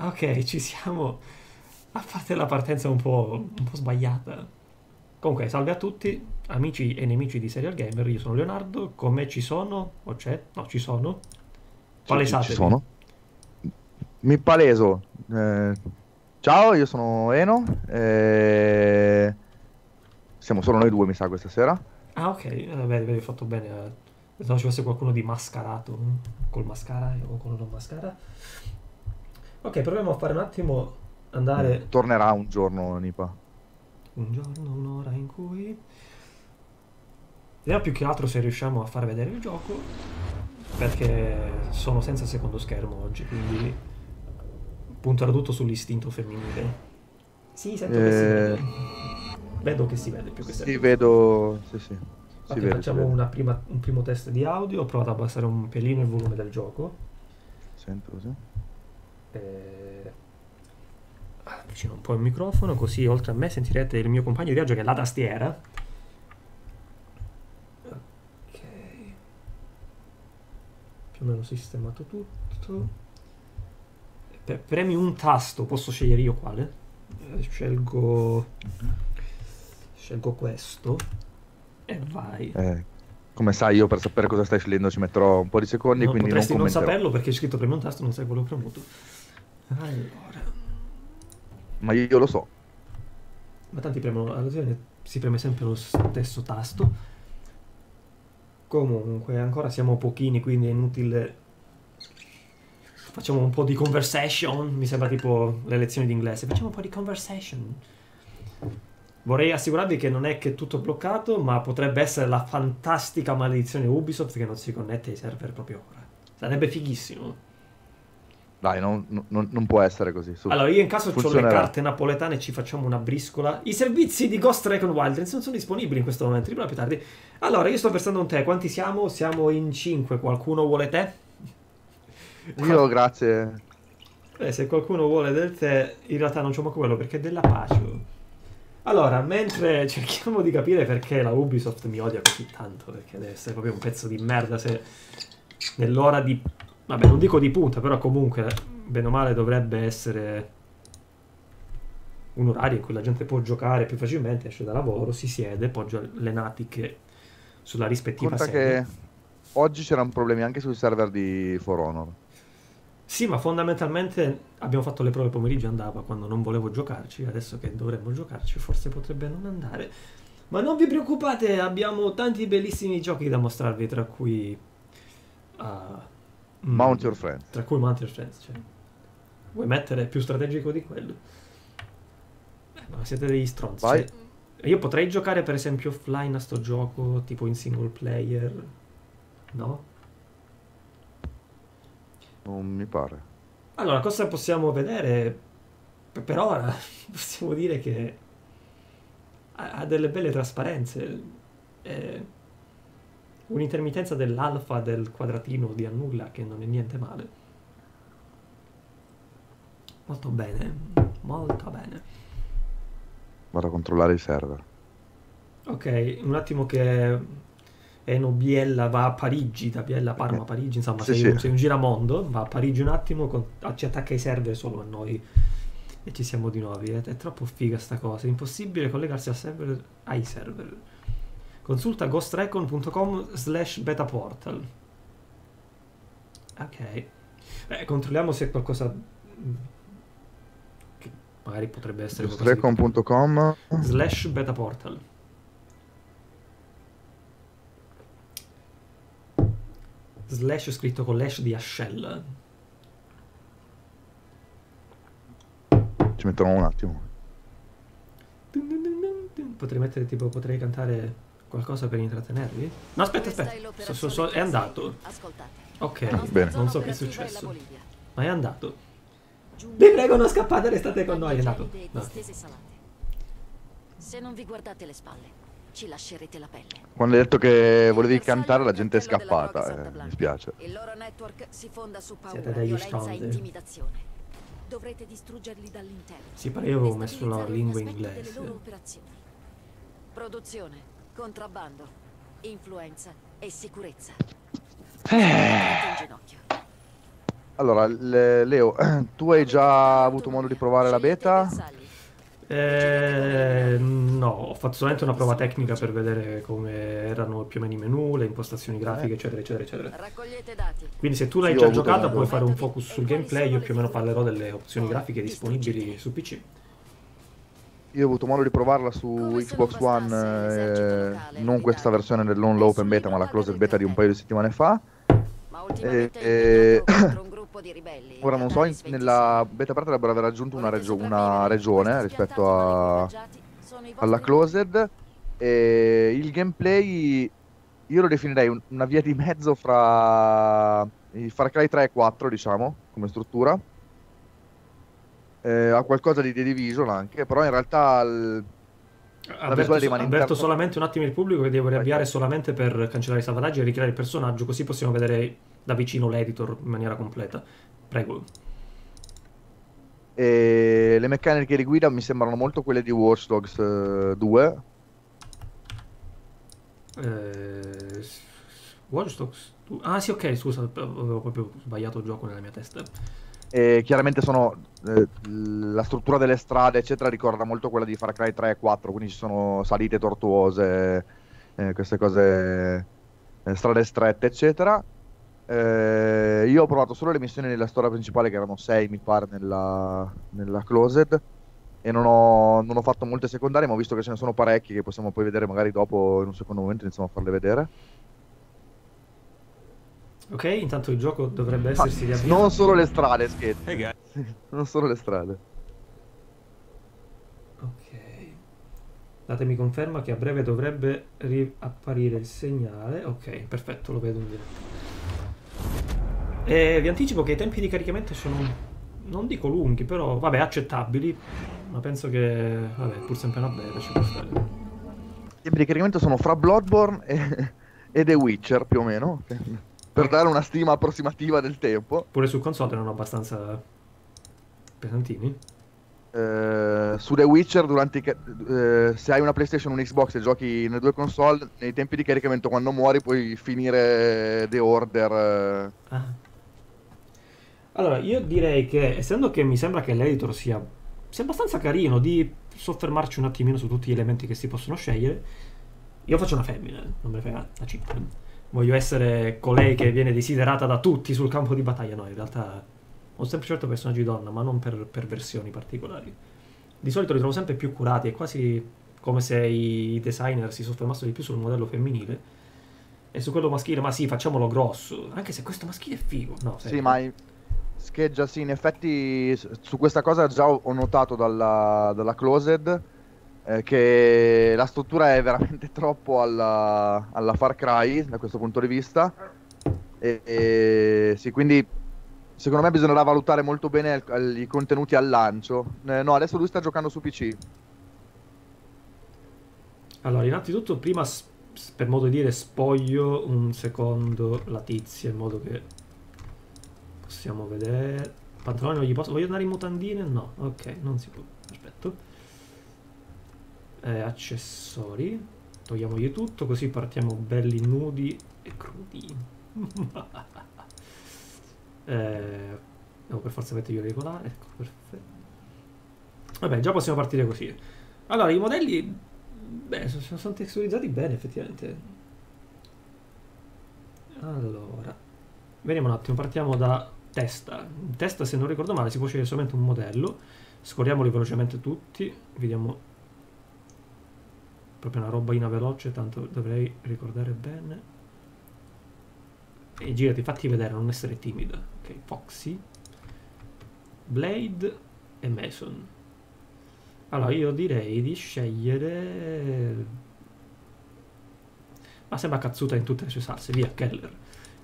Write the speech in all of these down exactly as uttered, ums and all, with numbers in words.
Ok, ci siamo. A parte la partenza un po', un po' sbagliata. Comunque, salve a tutti, amici e nemici di Serial Gamer. Io sono Leonardo. Come ci sono? O c'è? No, ci sono. Palesatevi. Ci sono. Mi paleso. Eh, ciao, io sono Eno. Eh, siamo solo noi due, mi sa, questa sera. Ah, ok. Vabbè, avevi fatto bene. Se no ci fosse qualcuno di mascarato. Col mascara o con non mascara. Ok, proviamo a fare un attimo andare... Tornerà un giorno, Nipa. Un giorno, un'ora in cui... Vediamo più che altro se riusciamo a far vedere il gioco, perché sono senza secondo schermo oggi, quindi punterò tutto sull'istinto femminile. Sì, sento eh... che si vede. Vedo che si vede più che si vedo... Sì, sì. Infatti si vede, facciamo si vede. Una prima, un primo test di audio, ho provato a abbassare un pelino il volume del gioco. Sento così. Eh, avvicino un po' il microfono, così oltre a me sentirete il mio compagno di viaggio che è la tastiera. Ok, più o meno sistemato tutto. Pre premi un tasto, posso scegliere io quale? Eh, scelgo scelgo questo e vai. eh. Come sai, io per sapere cosa stai scegliendo ci metterò un po' di secondi, no, quindi non commenterò. Potresti non saperlo perché è scritto premi un tasto, non sai quello premuto. Allora... Ma io lo so. Ma tanti premono, alla fine si preme sempre lo stesso tasto. Comunque, ancora siamo pochini, quindi è inutile... Facciamo un po' di conversation, mi sembra tipo le lezioni di inglese. Facciamo un po' di conversation. Vorrei assicurarvi che non è che tutto è bloccato, ma potrebbe essere la fantastica maledizione Ubisoft che non si connette ai server proprio ora. Sarebbe fighissimo. Dai, non, non, non può essere così. Su. Allora, io in caso ho le carte napoletane e ci facciamo una briscola. I servizi di Ghost Recon Wildlands non sono disponibili in questo momento, rimarrà più tardi. Allora, io sto versando un tè. Quanti siamo? Siamo in cinque. Qualcuno vuole tè? Io, ah. grazie. Beh, se qualcuno vuole del tè, in realtà non c'ho manco quello, perché è della pace. Allora, mentre cerchiamo di capire perché la Ubisoft mi odia così tanto, perché deve essere proprio un pezzo di merda se nell'ora di... Vabbè, non dico di punta, però comunque, bene o male, dovrebbe essere un orario in cui la gente può giocare più facilmente, esce da lavoro, si siede, poggia le natiche sulla rispettiva Conta serie. Che oggi c'erano problemi anche sui server di For Honor. Sì, ma fondamentalmente abbiamo fatto le prove pomeriggio, andava quando non volevo giocarci, adesso che dovremmo giocarci forse potrebbe non andare. Ma non vi preoccupate, abbiamo tanti bellissimi giochi da mostrarvi, tra cui... Uh, Mount Your Friends. Tra cui Mount Your Friends, cioè. Vuoi mettere più strategico di quello? Beh, ma siete degli stronzi. Cioè, io potrei giocare per esempio offline a sto gioco, tipo in single player, no? Non mi pare. Allora, cosa possiamo vedere? P per ora possiamo dire che ha, ha delle belle trasparenze. È un'intermittenza dell'alfa del quadratino di annulla che non è niente male. Molto bene, molto bene. Vado a controllare i server. Ok, un attimo che... Eno Biella va a Parigi, da Biella Parma a Parigi, insomma sì, sei, sì. Un, sei un giramondo, va a Parigi un attimo, con, ci attacca i server solo a noi e ci siamo di nuovo, è, è troppo figa sta cosa, è impossibile collegarsi al server, ai server. Consulta ghost recon punto com slash beta portal. Ok, beh, controlliamo se è qualcosa che magari potrebbe essere ghost recon punto com slash beta portal. Slash scritto con l'ash di ascella. Ci metterò un attimo. Potrei mettere tipo, potrei cantare qualcosa per intrattenervi? No, aspetta, aspetta. So, so, so, è andato. Ok, bene. Non so che è successo. Ma è andato. Vi prego, non scappate, restate con noi. È andato. Se non vi guardate le spalle, ci lascerete la pelle. Quando hai detto che volevi cantare la gente è scappata, eh, mi spiace. Il loro network si fonda su paura, violenza e intimidazione. Dovrete distruggerli dall'interno. Sì, pare io avevo messo la lingua inglese. Produzione, contrabbando, influenza e sicurezza. Eh. Allora, Leo, tu hai già avuto modo di provare la beta? Eh, no, ho fatto solamente una prova tecnica per vedere come erano più o meno i menu, le impostazioni grafiche, eccetera, eccetera, eccetera. Quindi se tu l'hai sì, già giocata puoi fare un focus sul gameplay, io più o meno parlerò delle opzioni grafiche disponibili su P C. Io ho avuto modo di provarla su Xbox One, eh, non questa versione dell'on l'open beta, ma la closed beta di un paio di settimane fa. E, e... ora non so, in, nella beta parte dovrebbero aver aggiunto una, regio una regione rispetto a, alla closed, e il gameplay io lo definirei un, una via di mezzo fra i Far Cry tre e quattro, diciamo, come struttura. Eh, ha qualcosa di The Division anche, però in realtà il... Avverto, avverto interno... solamente un attimo il pubblico che devo riavviare solamente per cancellare i salvataggi e ricreare il personaggio, così possiamo vedere da vicino l'editor in maniera completa. Prego. E le meccaniche di guida mi sembrano molto quelle di Watch Dogs due. Eh, Watch Dogs due? Ah sì, ok, scusa, avevo proprio sbagliato il gioco nella mia testa. E chiaramente sono eh, la struttura delle strade eccetera ricorda molto quella di Far Cry tre e quattro, quindi ci sono salite tortuose, eh, queste cose, eh, strade strette eccetera. Eh, io ho provato solo le missioni della storia principale, che erano sei mi pare nella, nella closed, e non ho, non ho fatto molte secondarie, ma ho visto che ce ne sono parecchie che possiamo poi vedere magari dopo, in un secondo momento iniziamo a farle vedere. Ok, intanto il gioco dovrebbe essersi riavviato. Non solo le strade, scherzo. Hey non solo le strade. Ok. Datemi conferma che a breve dovrebbe riapparire il segnale. Ok, perfetto, lo vedo in diretta. E vi anticipo che i tempi di caricamento sono, non dico lunghi, però vabbè, accettabili. Ma penso che, vabbè, pur sempre una beta ci può stare. I tempi di caricamento sono fra Bloodborne e, e The Witcher, più o meno. Per dare una stima approssimativa del tempo. Pure su console erano abbastanza pesantini. Eh, su The Witcher, durante eh, se hai una PlayStation o un Xbox e giochi nelle due console, nei tempi di caricamento quando muori puoi finire The Order. Ah. Allora, io direi che, essendo che mi sembra che l'editor sia, sia abbastanza carino, di soffermarci un attimino su tutti gli elementi che si possono scegliere, io faccio una femmina, non me ne frega la cinque. Voglio essere colei che viene desiderata da tutti sul campo di battaglia. No, in realtà ho sempre certo personaggi di donna, ma non per perversioni particolari. Di solito li trovo sempre più curati, è quasi come se i designer si soffermassero di più sul modello femminile e su quello maschile, ma sì, facciamolo grosso, anche se questo maschile è figo. No, sì, ma scheggia, sì, in effetti su questa cosa già ho notato dalla, dalla closed che la struttura è veramente troppo alla, alla Far Cry da questo punto di vista, e, e sì, quindi secondo me bisognerà valutare molto bene i contenuti al lancio. Eh, no, adesso lui sta giocando su P C. Allora, innanzitutto prima, per modo di dire, spoglio un secondo la tizia in modo che possiamo vedere. Pantaloni non gli posso... Voglio andare in mutandine? No, ok, non si può, aspetto. Eh, accessori, togliamogli tutto così partiamo belli nudi e crudi. eh, devo per forza mettergli regolare, ecco, perfetto. Vabbè, già possiamo partire così. Allora, i modelli, beh, sono, sono texturizzati bene effettivamente. Allora, vediamo un attimo, partiamo da testa. In testa, se non ricordo male, si può scegliere solamente un modello. Scorriamoli velocemente tutti, vediamo. Proprio una robaina veloce, tanto dovrei ricordare bene. E girati, fatti vedere, non essere timida. Ok, Foxy, Blade e Mason. Allora, io direi di scegliere... Ma sembra cazzuta in tutte le sue salse, via, Keller.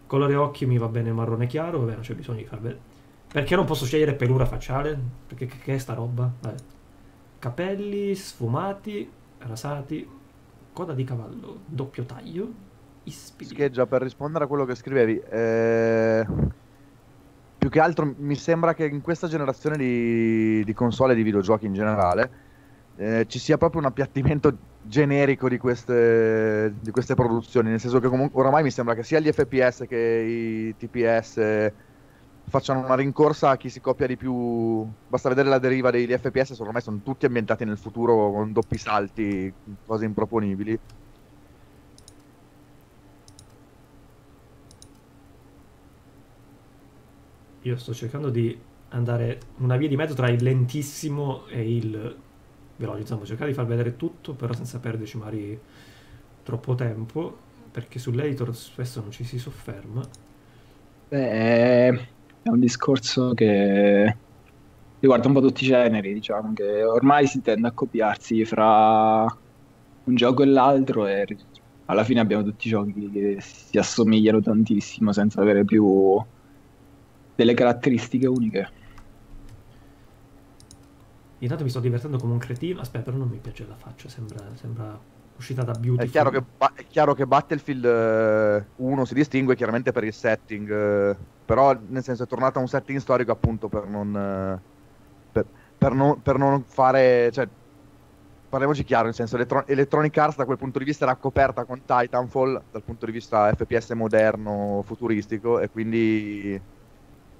Colore occhi mi va bene marrone chiaro, vabbè, non c'è bisogno di far vedere. Perché non posso scegliere pelura facciale? Perché che è sta roba? Vabbè. Capelli, sfumati... rasati, coda di cavallo, doppio taglio, ispidi. Scheggia, per rispondere a quello che scrivevi, eh, più che altro mi sembra che in questa generazione di, di console e di videogiochi in generale eh, ci sia proprio un appiattimento generico di queste, di queste produzioni, nel senso che comunque oramai mi sembra che sia gli F P S che i T P S facciano una rincorsa a chi si copia di più. Basta vedere la deriva degli F P S, secondo me sono tutti ambientati nel futuro con doppi salti, cose improponibili. Io sto cercando di andare una via di mezzo tra il lentissimo e il veloce, insomma, cercare di far vedere tutto però senza perderci magari troppo tempo, perché sull'editor spesso non ci si sofferma. Beh, è un discorso che riguarda un po' tutti i generi, diciamo che ormai si tende a copiarsi fra un gioco e l'altro e alla fine abbiamo tutti giochi che si assomigliano tantissimo senza avere più delle caratteristiche uniche. Intanto mi sto divertendo come un cretino. Aspetta, però non mi piace la faccia, sembra, sembra uscita da Beauty. È chiaro che, è chiaro che Battlefield uno si distingue chiaramente per il setting, però nel senso è tornata a un setting storico appunto per non per, per, non, per non fare, cioè parliamoci chiaro, nel senso Electronic Arts da quel punto di vista era coperta con Titanfall dal punto di vista F P S moderno, futuristico, e quindi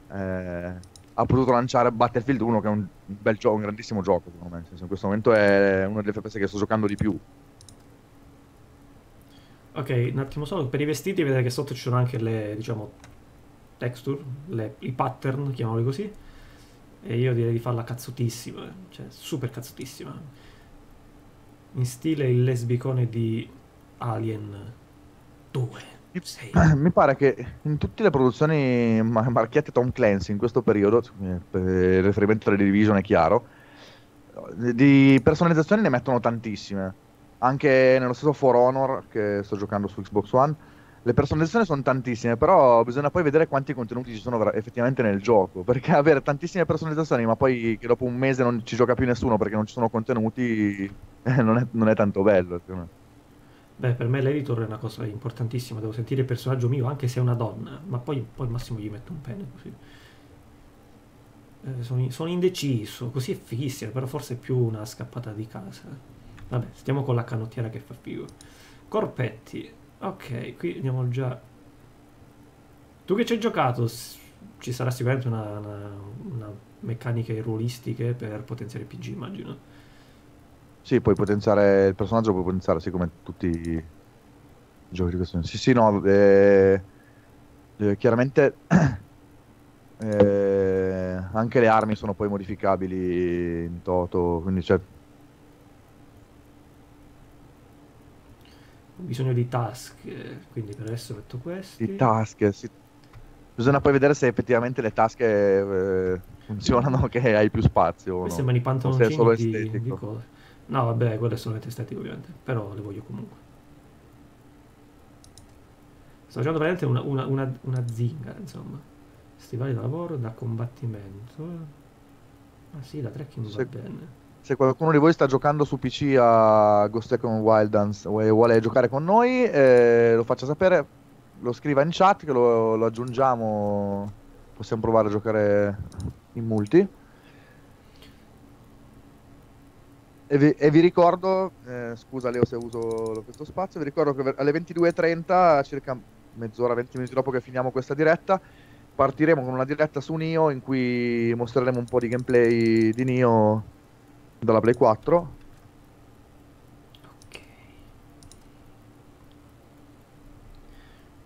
Eh, ha potuto lanciare Battlefield uno, che è un bel gioco, un grandissimo gioco secondo me. Nel senso, in questo momento è uno degli F P S che sto giocando di più. Ok, un attimo solo per i vestiti, vedete che sotto ci sono anche le, diciamo, texture, le, i pattern, chiamiamoli così, e io direi di farla cazzutissima, cioè super cazzutissima, in stile il lesbicone di Alien due. Sì. Mi pare che in tutte le produzioni marchiate Tom Clancy in questo periodo, per il riferimento alla Division è chiaro, di personalizzazioni ne mettono tantissime. Anche nello stesso For Honor che sto giocando su Xbox One, le personalizzazioni sono tantissime, però bisogna poi vedere quanti contenuti ci sono effettivamente nel gioco, perché avere tantissime personalizzazioni ma poi che dopo un mese non ci gioca più nessuno perché non ci sono contenuti, eh, non, è, non è tanto bello. Beh, per me l'editor è una cosa importantissima, devo sentire il personaggio mio anche se è una donna, ma poi, poi al massimo gli metto un pene così. Eh, sono, sono indeciso, così è fighissimo, però forse è più una scappata di casa. Vabbè, stiamo con la canottiera che fa figo. Corpetti, ok, qui andiamo già. Tu che ci hai giocato, ci sarà sicuramente una, una, una meccanica ruolistiche per potenziare il P G, immagino. Sì, puoi potenziare il personaggio, puoi potenziare, sì, come tutti i giochi di questo. Sì, sì, no, eh, eh, chiaramente eh, anche le armi sono poi modificabili in toto, quindi c'è... Ho bisogno di task, quindi per adesso metto questi. Di task, sì. Bisogna poi vedere se effettivamente le tasche eh, funzionano, che hai più spazio. Mi no. sembrano i pantaloncini di, di cosa. No, vabbè, quello è solamente estetico ovviamente, però le voglio comunque. Sto facendo veramente una, una, una, una zinga, insomma. Stivali da lavoro, da combattimento. Ah sì, da trekking se, va bene. Se qualcuno di voi sta giocando su P C a Ghost Recon Wildlands e vuole giocare con noi, eh, lo faccia sapere, lo scriva in chat, che lo, lo aggiungiamo, possiamo provare a giocare in multi. E vi, e vi ricordo, eh, scusa Leo se uso questo spazio, vi ricordo che alle ventidue e trenta, circa mezz'ora, venti minuti dopo che finiamo questa diretta, partiremo con una diretta su Nioh in cui mostreremo un po' di gameplay di Nioh dalla Play quattro. Ok.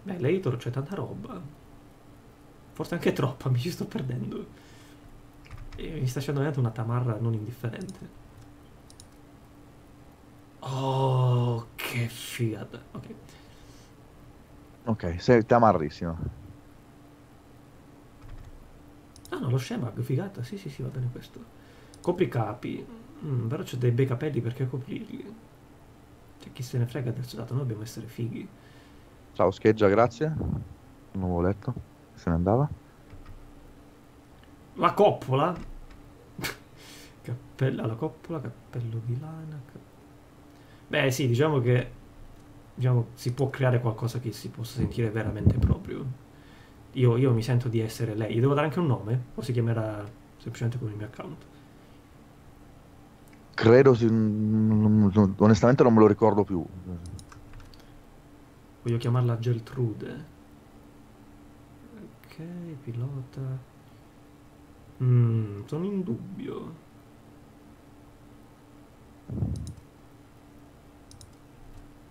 Beh, l'editor c'è tanta roba. Forse anche troppa, mi ci sto perdendo. E mi sta scendendo una tamarra non indifferente. Oh, che figata. Ok, ok, sei tamarrissimo. Ah no, lo scema, che figata. Sì, sì, sì, va bene questo. Copri capi. Mm, però c'ho dei bei capelli, perché coprirli? Cioè, chi se ne frega adesso, dato noi dobbiamo essere fighi. Ciao Scheggia, grazie. Non avevo letto. Se ne andava. La coppola. Cappella, la coppola, cappello di lana, cappello. Beh sì, diciamo che diciamo, si può creare qualcosa che si possa sentire veramente proprio. Io, io mi sento di essere lei. Gli devo dare anche un nome? O si chiamerà semplicemente con il mio account? Credo, si... onestamente non me lo ricordo più. Voglio chiamarla Geltrude. Ok, pilota... Mm, sono in dubbio.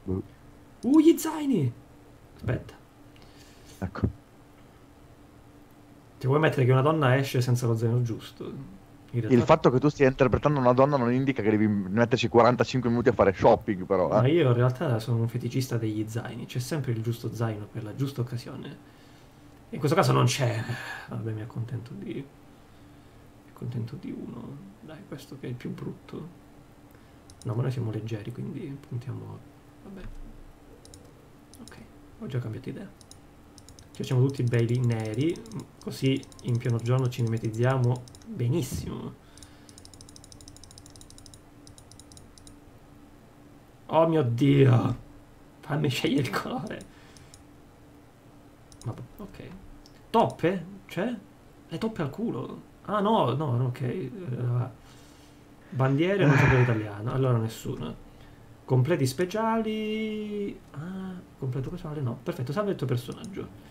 Uh, uh gli zaini! Aspetta. Ecco. Ti vuoi mettere che una donna esce senza lo zaino giusto? Il fatto che tu stia interpretando una donna non indica che devi metterci quarantacinque minuti a fare shopping, però. Eh. Ma io in realtà sono un feticista degli zaini. C'è sempre il giusto zaino per la giusta occasione. In questo caso non c'è. Vabbè, mi accontento di... mi accontento di uno. Dai, questo che è il più brutto. No, ma noi siamo leggeri, quindi puntiamo... Vabbè. Ok, ho già cambiato idea. Ci facciamo tutti belli neri, così in pieno giorno ci mimetizziamo benissimo. Oh mio Dio! Fammi scegliere il colore. Vabbè, ok. Toppe? Cioè? Le toppe al culo? Ah no, no, ok. Bandiere non so per italiano, allora nessuno. Completi speciali... Ah, completo personale no. Perfetto, salva il tuo personaggio.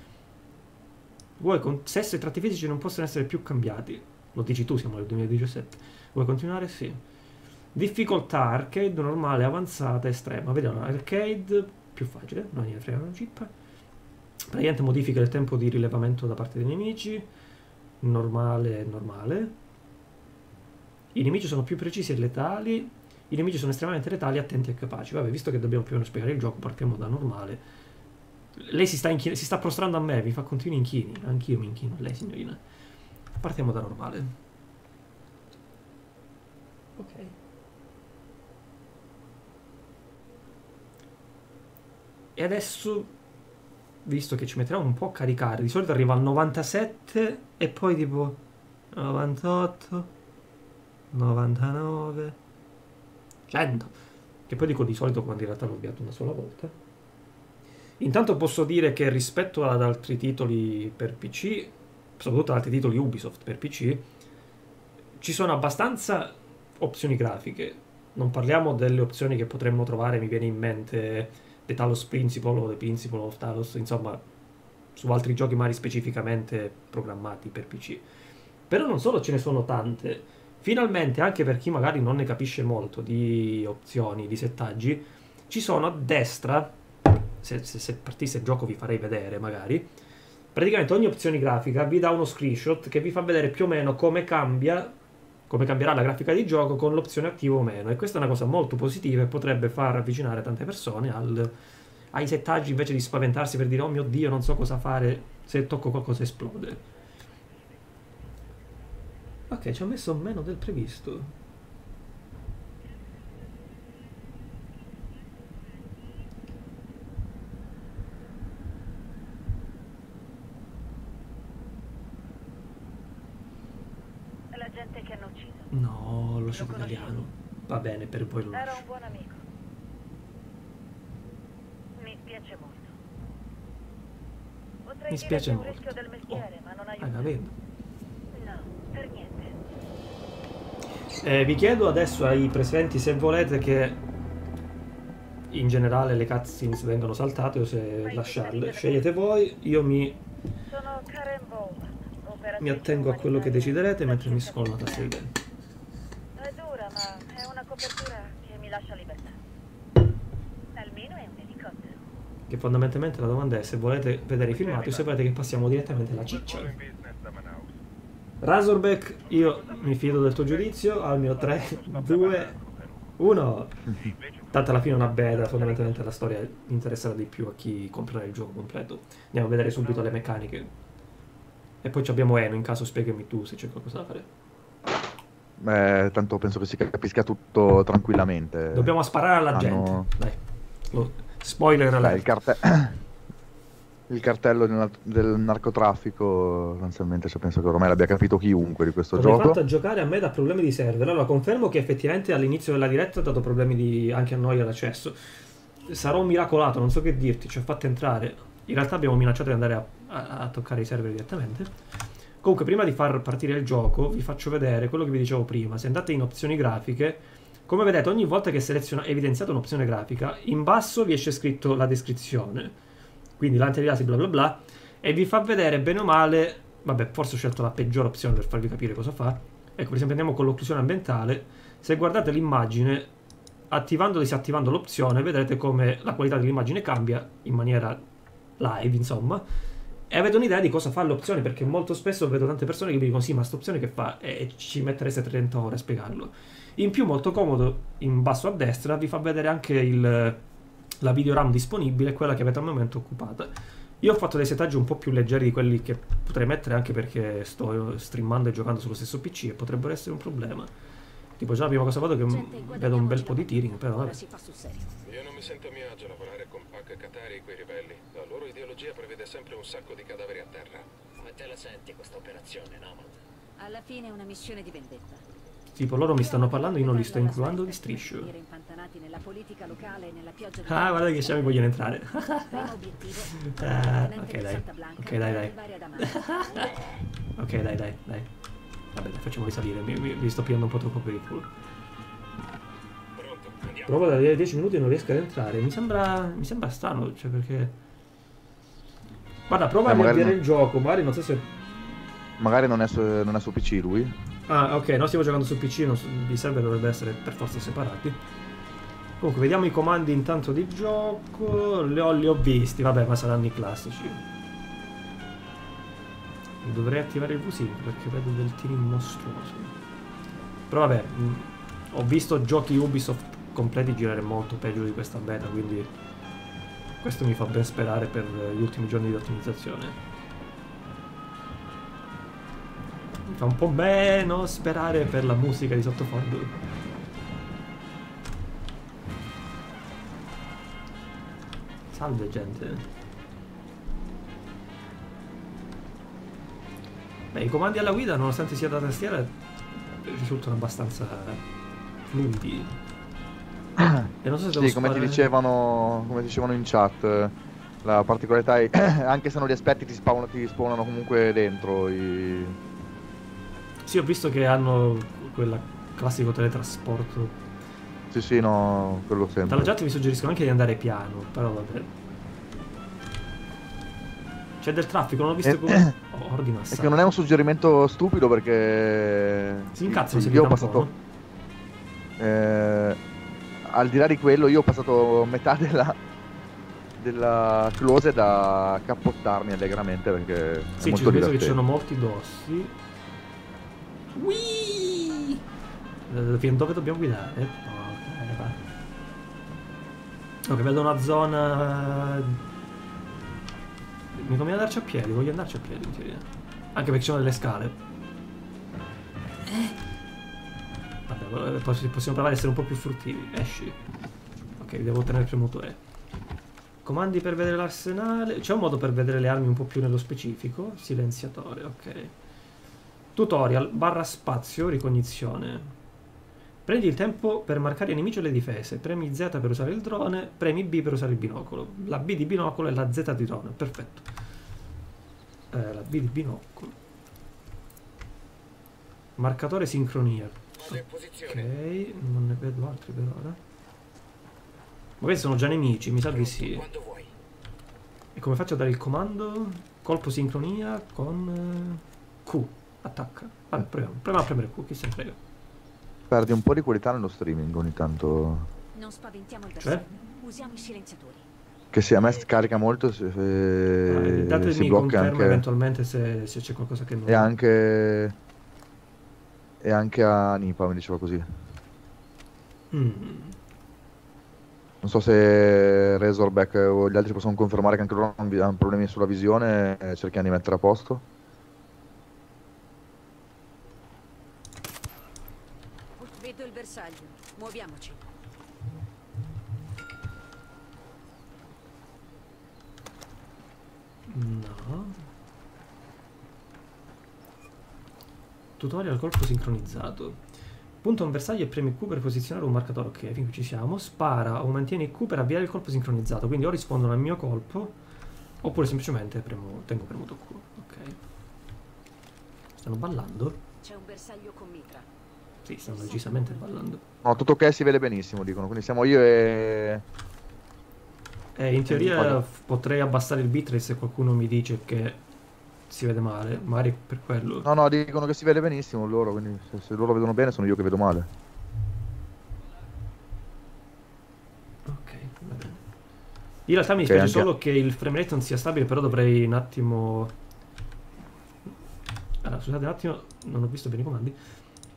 Vuoi con... Sesso e tratti fisici non possono essere più cambiati. Lo dici tu, siamo nel duemiladiciassette. Vuoi continuare? Sì. Difficoltà arcade, normale, avanzata, estrema. Vediamo, arcade più facile, non ne frega una cippa. Praticamente modifica il tempo di rilevamento da parte dei nemici. Normale, normale. I nemici sono più precisi e letali. I nemici sono estremamente letali, attenti e capaci. Vabbè, visto che dobbiamo più o meno spiegare il gioco, partiamo da normale. Lei si sta, si sta prostrando a me, mi fa continui inchini. Anch'io mi inchino a lei, signorina. Partiamo da normale. Ok. E adesso, visto che ci metterà un po' a caricare, di solito arriva al novantasette e poi tipo novantotto, novantanove... cento, che poi dico di solito quando in realtà l'ho avviato una sola volta. Intanto posso dire che rispetto ad altri titoli per P C, soprattutto ad altri titoli Ubisoft per P C, ci sono abbastanza opzioni grafiche. Non parliamo delle opzioni che potremmo trovare, mi viene in mente The Talos Principle o The Principle of Talos, insomma, su altri giochi magari specificamente programmati per P C. Però non solo, ce ne sono tante. Finalmente, anche per chi magari non ne capisce molto di opzioni, di settaggi, ci sono a destra, se, se, se partisse il gioco vi farei vedere magari, praticamente ogni opzione grafica vi dà uno screenshot che vi fa vedere più o meno come cambia, come cambierà la grafica di gioco con l'opzione attiva o meno. E questa è una cosa molto positiva e potrebbe far avvicinare tante persone al, ai settaggi invece di spaventarsi per dire «Oh mio Dio, non so cosa fare, se tocco qualcosa esplode». Ok, ci ho messo meno del previsto. La gente che hanno ucciso. No, lo sciocco italiano. Va bene, per voi lo lascio. Era un buon amico. Mi spiace molto. Potrei Mi spiace molto. Rischio del mestiere, oh, ma non aiuta. Ah, la vedo. Per niente. Eh, vi chiedo adesso ai presenti se volete che in generale le cutscenes vengano saltate o se lasciarle. Scegliete voi, io mi, mi attengo a quello che deciderete mentre mi scollo la tastiera. È dura, ma è una copertura che mi lascia libertà. Almeno è un elicottero. Che fondamentalmente la domanda è se volete vedere i filmati o se volete che passiamo direttamente alla ciccia. Razorback, io mi fido del tuo giudizio, al mio tre, due, uno. Tanto alla fine è una beta, fondamentalmente la storia interesserà di più a chi comprerà il gioco completo. Andiamo a vedere subito le meccaniche. E poi abbiamo Eno, in caso spiegami tu se c'è qualcosa da fare. Beh, tanto penso che si capisca tutto tranquillamente. Dobbiamo sparare alla gente. Ah, no. Dai. Oh, spoiler alert. Il cartello... Il cartello del, del narcotraffico, sostanzialmente, cioè penso che ormai l'abbia capito chiunque di questo gioco. Mi ha fatto giocare a me da problemi di server. Allora, confermo che effettivamente all'inizio della diretta ha dato problemi di... anche a noi all'accesso. Sarò miracolato, non so che dirti, ci ho fatto entrare. In realtà abbiamo minacciato di andare a, a, a toccare i server direttamente. Comunque, prima di far partire il gioco, vi faccio vedere quello che vi dicevo prima. Se andate in opzioni grafiche, come vedete, ogni volta che selezionate evidenziate un'opzione grafica, in basso vi esce scritto la descrizione. Quindi l'antialiasi bla bla bla, e vi fa vedere bene o male vabbè, forse ho scelto la peggiore opzione per farvi capire cosa fa. Ecco, per esempio andiamo con l'occlusione ambientale. Se guardate l'immagine, attivando e disattivando l'opzione, vedrete come la qualità dell'immagine cambia in maniera live, insomma. E avete un'idea di cosa fa l'opzione, perché molto spesso vedo tante persone che mi dicono sì, ma sta opzione che fa? E ci mettereste trenta ore a spiegarlo. In più, molto comodo, in basso a destra vi fa vedere anche il, la video RAM disponibile, quella che avete al momento occupata. Io ho fatto dei settaggi un po' più leggeri di quelli che potrei mettere, anche perché sto streamando e giocando sullo stesso P C e potrebbero essere un problema. Tipo già la prima cosa vado che Gente, vedo un bel po' di tearing, però vabbè. Io non mi sento a mio agio a lavorare con Pac, Katari e quei ribelli. La loro ideologia prevede sempre un sacco di cadaveri a terra. Come te la senti questa operazione, Nomad? Alla fine è una missione di vendetta. Tipo loro mi stanno parlando, io non li sto incluando, li striscio. Ah, guarda che siamo, vogliono entrare. Ah, ok dai, ok dai dai. Ok dai dai dai. Vabbè, facciamo risalire, mi, mi, mi sto pigliando un po' troppo per il culo. Provo da dieci minuti e non riesco ad entrare. Mi sembra, mi sembra strano, cioè perché... Guarda, prova eh, a riavviare non... il gioco, magari non so se... Magari non è su, non è su P C lui. Ah, ok, no, stiamo giocando su P C, non su, il server dovrebbe essere per forza separati. Comunque, vediamo i comandi intanto di gioco. Li ho, li ho visti, vabbè, ma saranno i classici. Dovrei attivare il V S I N perché vedo del team mostruoso. Però vabbè, mh, ho visto giochi Ubisoft completi girare molto peggio di questa beta, quindi questo mi fa ben sperare per gli ultimi giorni di ottimizzazione. Mi fa un po' meno sperare per la musica di sottofondo. Salve gente. Beh, i comandi alla guida, nonostante sia da tastiera, risultano abbastanza fluidi. E non so se devo sì, come ti dicevano, come dicevano in chat, la particolarità è anche se non li aspetti ti spawnano, ti spawnano comunque dentro i... Sì, ho visto che hanno quel classico teletrasporto. Sì, sì, no, quello sempre. Tra la chat mi suggeriscono anche di andare piano, però vabbè. C'è del traffico, non ho visto come... Oh, ordina, è che non è un suggerimento stupido perché... Si incazzano se mi dà un po', no? eh, Al di là di quello, io ho passato metà della... della close da cappottarmi allegramente perché... Sì, ci penso che ci sono molti dossi. Wii! Fino dove dobbiamo guidare? Porca... Ok, vedo una zona... Mi conviene andarci a piedi, voglio andarci a piedi in teoria. Anche perché ci sono delle scale. Vabbè, possiamo provare ad essere un po' più furtivi. Esci. Ok, devo tenere premuto E. Comandi per vedere l'arsenale. C'è un modo per vedere le armi un po' più nello specifico. Silenziatore, ok. Tutorial, barra spazio, ricognizione. Prendi il tempo per marcare i nemici e le difese, premi Z per usare il drone, premi B per usare il binocolo. La B di binocolo e la Z di drone, perfetto. Eh, la B di binocolo. Marcatore sincronia. Ok, non ne vedo altri per ora. Ma questi sono già nemici, mi sa di sì. E come faccio a dare il comando? Colpo sincronia con Q, attacca. Vabbè, proviamo, proviamo a premere Q, chi se ne frega. Perdi un po' di qualità nello streaming ogni tanto. Non spaventiamo il bersaglio, usiamo i silenziatori. Che se a me scarica molto se, se ah, datemi si blocca anche eventualmente se, se c'è qualcosa che non... E anche e anche a Nipa mi diceva così. Mm. Non so se Razorback o gli altri possono confermare che anche loro hanno problemi sulla visione e cerchiamo di mettere a posto. Muoviamoci. No. Tutorial colpo sincronizzato. Punta un bersaglio e premi Q per posizionare un marcatore. Ok, fin qui ci siamo. Spara o mantieni Q per avviare il colpo sincronizzato. Quindi o rispondono al mio colpo oppure semplicemente premo, tengo premuto Q. Ok. Stanno ballando? C'è un bersaglio con mitra. Sì, stanno decisamente ballando. No, tutto ok, si vede benissimo, dicono. Quindi siamo io e... Eh, in teoria potrei abbassare il bitrate se qualcuno mi dice che si vede male, magari per quello. No, no, dicono che si vede benissimo loro, quindi se, se loro vedono bene sono io che vedo male. Ok, va bene. In realtà mi dispiace okay, solo che il frame rate non sia stabile, però dovrei un attimo... Allora, scusate un attimo, non ho visto bene i comandi.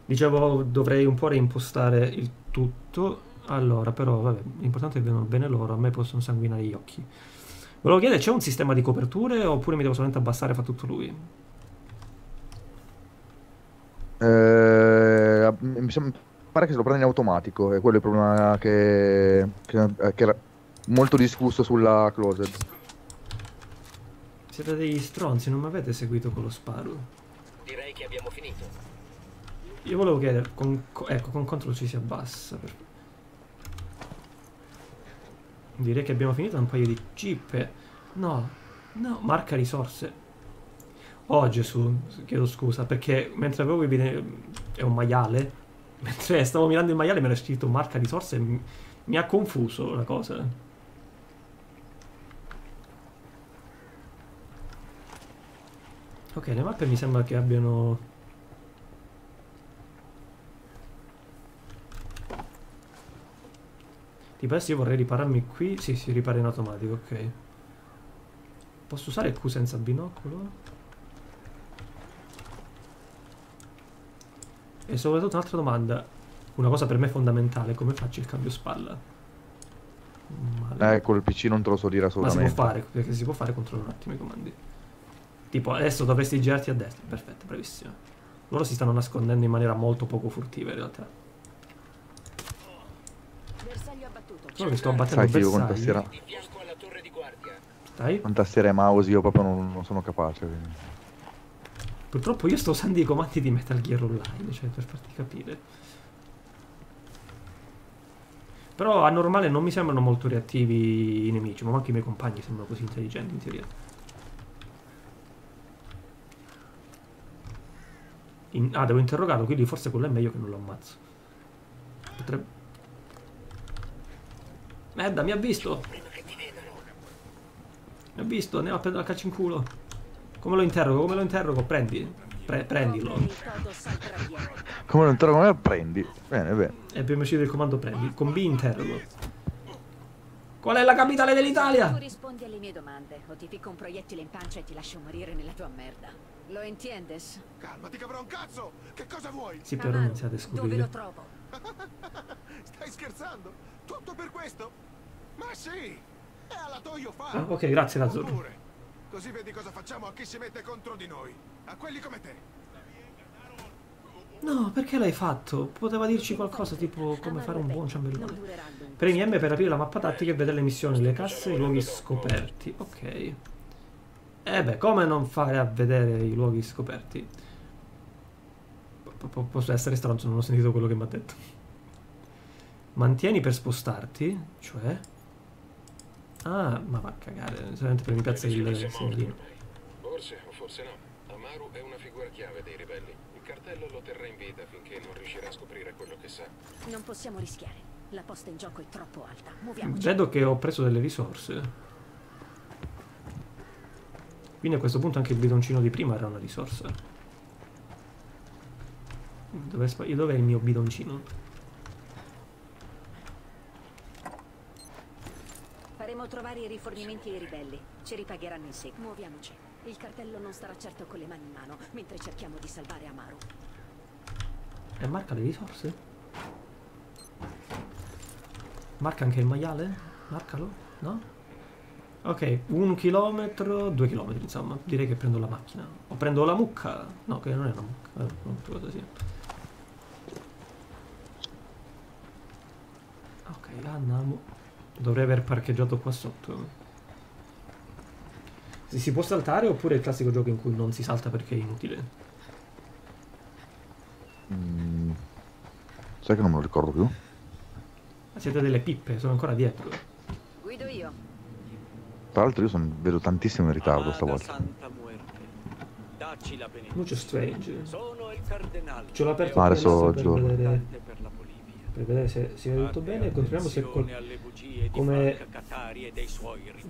Dicevo, dovrei un po' reimpostare il tutto. Allora, però, vabbè, l'importante è che vedano bene loro, a me possono sanguinare gli occhi. Volevo chiedere, c'è un sistema di coperture oppure mi devo solamente abbassare e fa tutto lui? Eh, mi pare che se lo prenda in automatico, è quello il problema che, che, che era molto discusso sulla closed. Siete degli stronzi, non mi avete seguito con lo sparo. Direi che abbiamo finito. Io volevo chiedere, con, ecco, con control ci si abbassa per... Direi che abbiamo finito un paio di cippe. No, no, marca risorse. Oh Gesù, chiedo scusa, perché mentre avevo evidente... È un maiale. Mentre stavo mirando il maiale mi era scritto marca risorse e mi, mi ha confuso la cosa. Ok, le mappe mi sembra che abbiano... Tipo adesso io vorrei ripararmi qui. Sì, si ripara in automatico, ok. Posso usare Q senza binocolo? E soprattutto un'altra domanda. Una cosa per me fondamentale. Come faccio il cambio spalla? Male. Eh, col P C non te lo so dire assolutamente. Ma si può fare, perché si può fare. Controllo un attimo i comandi. Tipo adesso dovresti girarti a destra. Perfetto, bravissimo. Loro si stanno nascondendo in maniera molto poco furtiva in realtà. Solo che sto abbattendo bersaglio. Sai che io con tastiera... Stai? Con tastiera e mouse io proprio non, non sono capace. Quindi. Purtroppo io sto usando i comandi di Metal Gear Online, cioè per farti capire. Però a normale non mi sembrano molto reattivi i nemici, ma anche i miei compagni sembrano così intelligenti in teoria. In... Ah, devo interrogarlo, quindi forse quello è meglio che non lo ammazzo. Potrebbe... Merda, mi ha visto! Mi ha visto, andiamo a prendere la caccia in culo. Come lo interrogo, come lo interrogo? Prendi, Pre prendilo. Come lo interrogo, come prendi? Bene, bene. E abbiamo uscito il comando prendi, con B interrogo. Qual è la capitale dell'Italia? Tu rispondi alle mie domande, o ti picco un proiettile in pancia e ti lascio morire nella tua merda. Lo entiendes? Calmati, cavrò un cazzo! Che cosa vuoi? Sì, però non siate scusi. Dove lo trovo? Stai scherzando? Tutto per questo? Ma sì! È alla Toyo Fan! Ah, ok, grazie Lazzurro. Così vedi cosa facciamo a chi si mette contro di noi. A quelli come te. No, perché l'hai fatto? Poteva dirci qualcosa tipo come fare un buon ciambellone. Premi M per aprire la mappa tattica e vedere le missioni, le casse e i luoghi scoperti. Ok. E beh, come non fare a vedere i luoghi scoperti? P- posso essere stronzo, non ho sentito quello che mi ha detto. Mantieni per spostarti, cioè... Ah, ma va a cagare, solamente per mi piazza il segnalino. Forse o forse no, Amaru è una figura chiave dei ribelli. Il cartello lo terrà in vita finché non riuscirà a scoprire quello che sa. Non possiamo rischiare, la posta in gioco è troppo alta, muoviamoci. Vedo che ho preso delle risorse. Quindi a questo punto anche il bidoncino di prima era una risorsa. Dov'è dov'è il mio bidoncino? Dovremo trovare i rifornimenti dei ribelli. Ci ripagheranno in seguito. Muoviamoci. Il cartello non starà certo con le mani in mano mentre cerchiamo di salvare Amaru. E marca le risorse? Marca anche il maiale? Marcalo? No? Ok, un chilometro, due chilometri insomma. Direi che prendo la macchina. O prendo la mucca. No, che non è una mucca. Eh, non so cosa sia. Ok, andiamo. Dovrei aver parcheggiato qua sotto. Si, si può saltare oppure è il classico gioco in cui non si salta perché è inutile? Mm, sai che non me lo ricordo più? Ma siete delle pippe, sono ancora dietro. Guido io. Tra l'altro io sono, vedo tantissimo in ritardo stavolta. Mucho strange. C'ho la perfetta per vedere... per vedere se si vede tutto bene. Continuiamo se col... come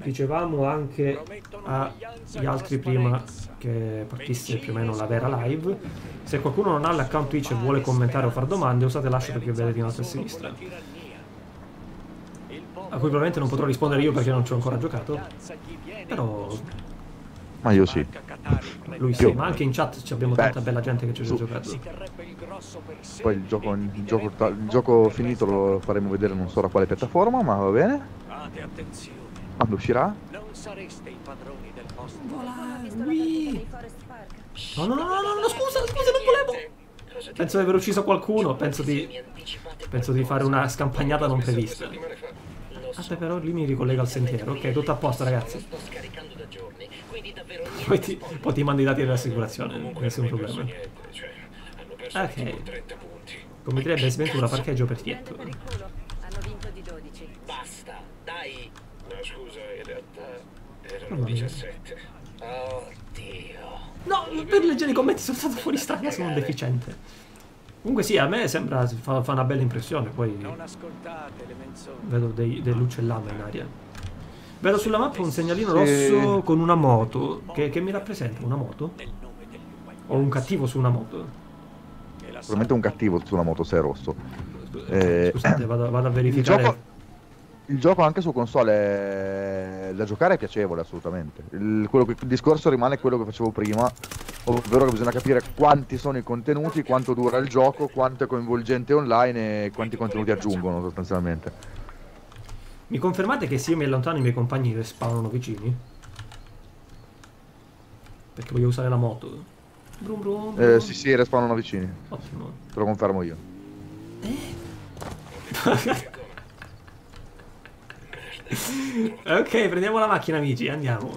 dicevamo anche agli altri prima che partisse più o meno la vera live, se qualcuno non ha l'account Twitch e vuole commentare o fare domande, usate l'hashtag che vedete in alto a sinistra, a cui probabilmente non potrò rispondere io perché non ci ho ancora giocato, però ma io sì, lui sì, io. Ma anche in chat ci abbiamo Beh, tanta bella gente che ci ha giocato. Poi il gioco, il, gioco, il gioco finito lo faremo vedere non so da quale piattaforma, ma va bene. Quando uscirà? Wii. No, no, no, no, no, scusa, scusa, non volevo. Penso di aver ucciso qualcuno, penso di, penso di fare una scampagnata non prevista. Ah, però lì mi ricollega al sentiero, ok, tutto a posto ragazzi. Poi ti, poi ti mando i dati dell'assicurazione, nessun problema. Ok. Commetterebbe sventura parcheggio per Tietto. Basta, dai. No, scusa, in realtà erano diciassette. No, per leggere i commenti sono stato fuori strada, sono un deficiente. Comunque sì, a me sembra fa, fa una bella impressione, poi vedo dei, dei lucellame in aria. Vedo sulla mappa un segnalino rosso con una moto, che, che mi rappresenta una moto? O un cattivo su una moto? Sicuramente un cattivo su una moto se è rosso. Eh, Scusate, vado, vado a verificare. Il gioco, il gioco anche su console è, da giocare è piacevole assolutamente. Il, quello che, il discorso rimane quello che facevo prima, ovvero che bisogna capire quanti sono i contenuti, quanto dura il gioco, quanto è coinvolgente online e quanti contenuti aggiungono sostanzialmente. Mi confermate che se io mi allontano i miei compagni respawnano vicini? Perché voglio usare la moto. Brum brum brum. Eh, sì, sì, respawnano vicini. Ottimo. Te lo confermo io. Eh? Ok, prendiamo la macchina, amici, andiamo.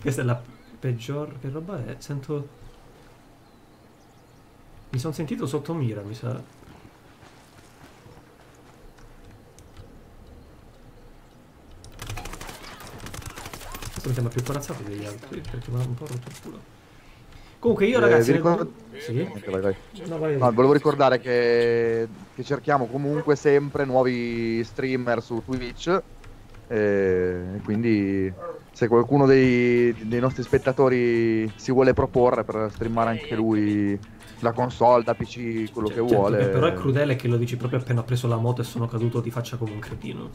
Questa è la peggior... Che roba è? Sento... Mi sono sentito sotto mira, mi sa... Mi sembra più corazzato degli altri, perché mi ha un po' rotto il culo. Comunque io ragazzi... Eh, ricordo... nel... sì? Vai, vai. No, vai, vai. No, volevo ricordare che... che cerchiamo comunque sempre nuovi streamer su Twitch. Eh, quindi se qualcuno dei, dei nostri spettatori si vuole proporre per streamare anche lui la console, da P C, quello certo, che vuole. Però è crudele che lo dici proprio appena ho preso la moto e sono caduto di faccia come un cretino.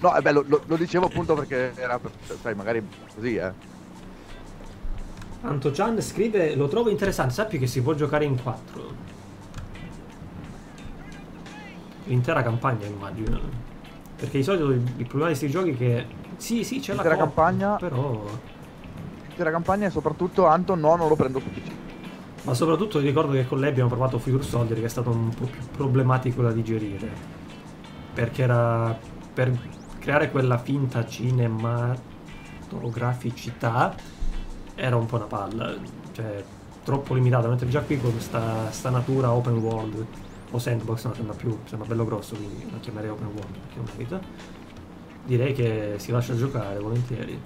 No, eh beh, lo, lo, lo dicevo appunto perché era, sai, magari così, eh. Anto Gian scrive, lo trovo interessante, sappi che si può giocare in quattro. L'intera campagna, immagino. Perché di solito il, il problema di questi giochi è che... Sì, sì, c'è la co campagna, però... L'intera campagna e soprattutto, Anto, no, non lo prendo su P C. Ma soprattutto ricordo che con lei abbiamo provato Figure Soldier, che è stato un po' più problematico da digerire. Perché era... per creare quella finta cinematograficità era un po' una palla. Cioè, troppo limitata, mentre già qui con sta, sta natura open world... o sandbox, no, sembra più, sembra bello grosso, quindi la chiamerei open world perché è una vita. Direi che si lascia giocare volentieri.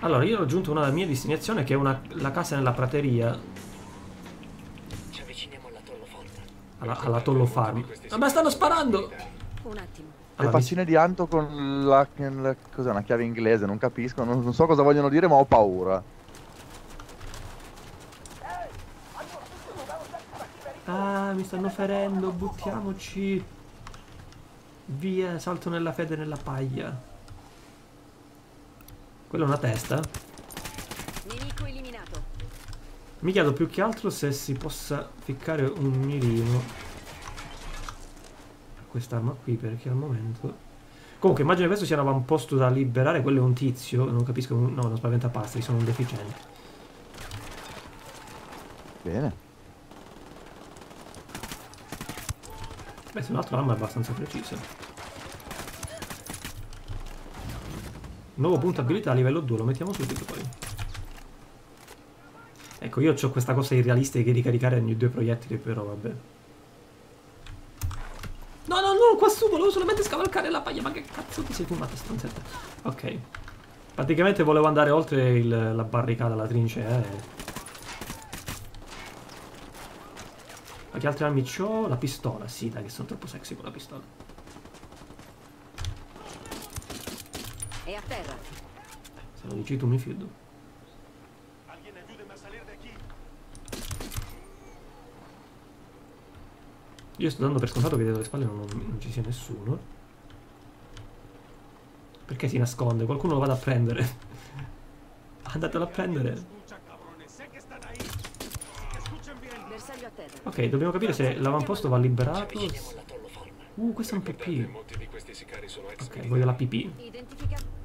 Allora, io ho aggiunto una mia destinazione che è una, la casa nella prateria. Ci avviciniamo all'atollo farm. All'atollo farm. Ah, ma stanno sparando! Un attimo. Le faccine di Anto con la, la cos'è, una chiave inglese, non capisco, non, non so cosa vogliono dire, ma ho paura. Ah, mi stanno ferendo, buttiamoci. Via, salto nella fede e nella paglia. Quella è una testa. Nemico eliminato. Mi chiedo più che altro se si possa ficcare un mirino a quest'arma qui, perché al momento... Comunque immagino che questo sia un avamposto da liberare. Quello è un tizio, non capisco... No, non spaventapasti, sono un deficiente. Bene. Beh, se l'altra arma è abbastanza precisa. Nuovo punto abilità a livello due, lo mettiamo subito poi. Ecco, io ho questa cosa irrealistica di caricare ogni due proiettili, però vabbè. No, no, no, qua su, volevo solamente scavalcare la paglia, ma che cazzo ti sei fumata stronzetta? Ok. Praticamente volevo andare oltre il, la barricata, la trincea, eh. Ma che altre armi c'ho? La pistola, sì, dai, che sono troppo sexy con la pistola. È a terra. Se lo dici tu mi fido. Io sto dando per scontato che dietro le spalle non, non ci sia nessuno. Perché si nasconde? Qualcuno lo vada a prendere. Andatelo a prendere. Ok, dobbiamo capire se l'avamposto va liberato. Uh, questo è un pipì. Ok, voglio la pipì.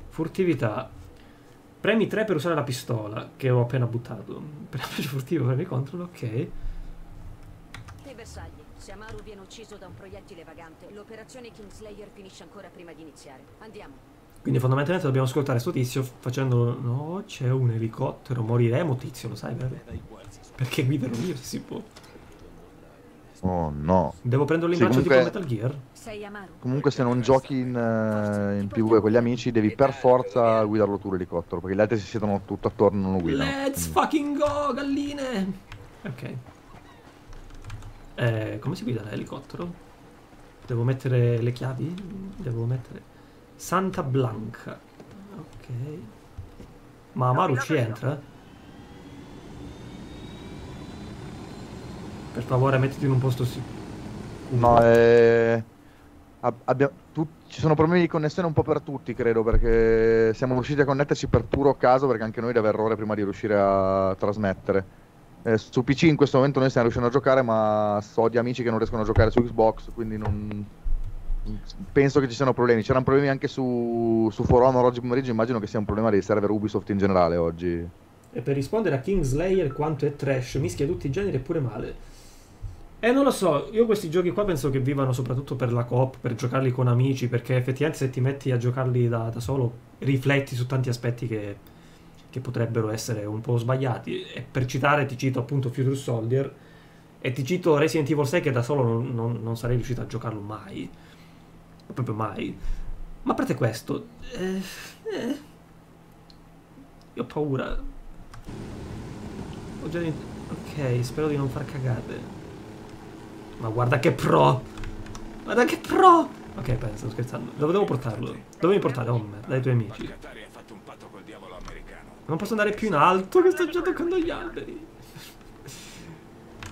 Furtività. Premi tre per usare la pistola che ho appena buttato. Per l'approccio furtivo premi controllo, ok. Se Amaru viene ucciso da un proiettile vagante, l'operazione Kingslayer finisce ancora prima di iniziare. Andiamo. Quindi fondamentalmente dobbiamo ascoltare sto tizio facendo... No, c'è un elicottero, moriremo tizio, lo sai? Beh, perché guidarlo io se si può. Oh no. Devo prendere l'imbraccio sì, comunque... tipo Metal Gear? Sei Amaru. Comunque se non giochi in, uh, in P V con gli amici devi per forza guidarlo tu l'elicottero, perché gli altri si siedono tutto attorno e non lo guidano. Let's fucking go, galline! Ok. Eh, come si guida l'elicottero? Devo mettere le chiavi? Devo mettere... Santa Blanca. Ok. Ma Amaru ci entra? Per favore mettiti in un posto sicuro. No, eh... Abbiamo... Ci sono problemi di connessione un po' per tutti, credo, perché siamo riusciti a connetterci per puro caso, perché anche noi deve errore prima di riuscire a trasmettere. Eh, su P C in questo momento noi stiamo riuscendo a giocare, ma so di amici che non riescono a giocare su Xbox, quindi non penso che ci siano problemi. C'erano problemi anche su, su For Honor oggi pomeriggio, immagino che sia un problema dei server Ubisoft in generale oggi. E per rispondere a Kingslayer quanto è trash, mischia tutti i generi e pure male. Eh, non lo so, io questi giochi qua penso che vivano soprattutto per la coop, per giocarli con amici, perché effettivamente se ti metti a giocarli da, da solo rifletti su tanti aspetti che... che potrebbero essere un po' sbagliati. E per citare ti cito appunto Future Soldier e ti cito Resident Evil sei, che da solo non, non, non sarei riuscito a giocarlo mai, proprio mai. Ma a parte questo eh, eh, io ho paura, ho già... ok, spero di non far cagate. Ma guarda che pro, guarda che pro. Ok, penso, sto scherzando. Dove devo portarlo? Dove mi portate? Oh, dai tuoi amici. Non posso andare più in alto, che sto già toccando gli alberi.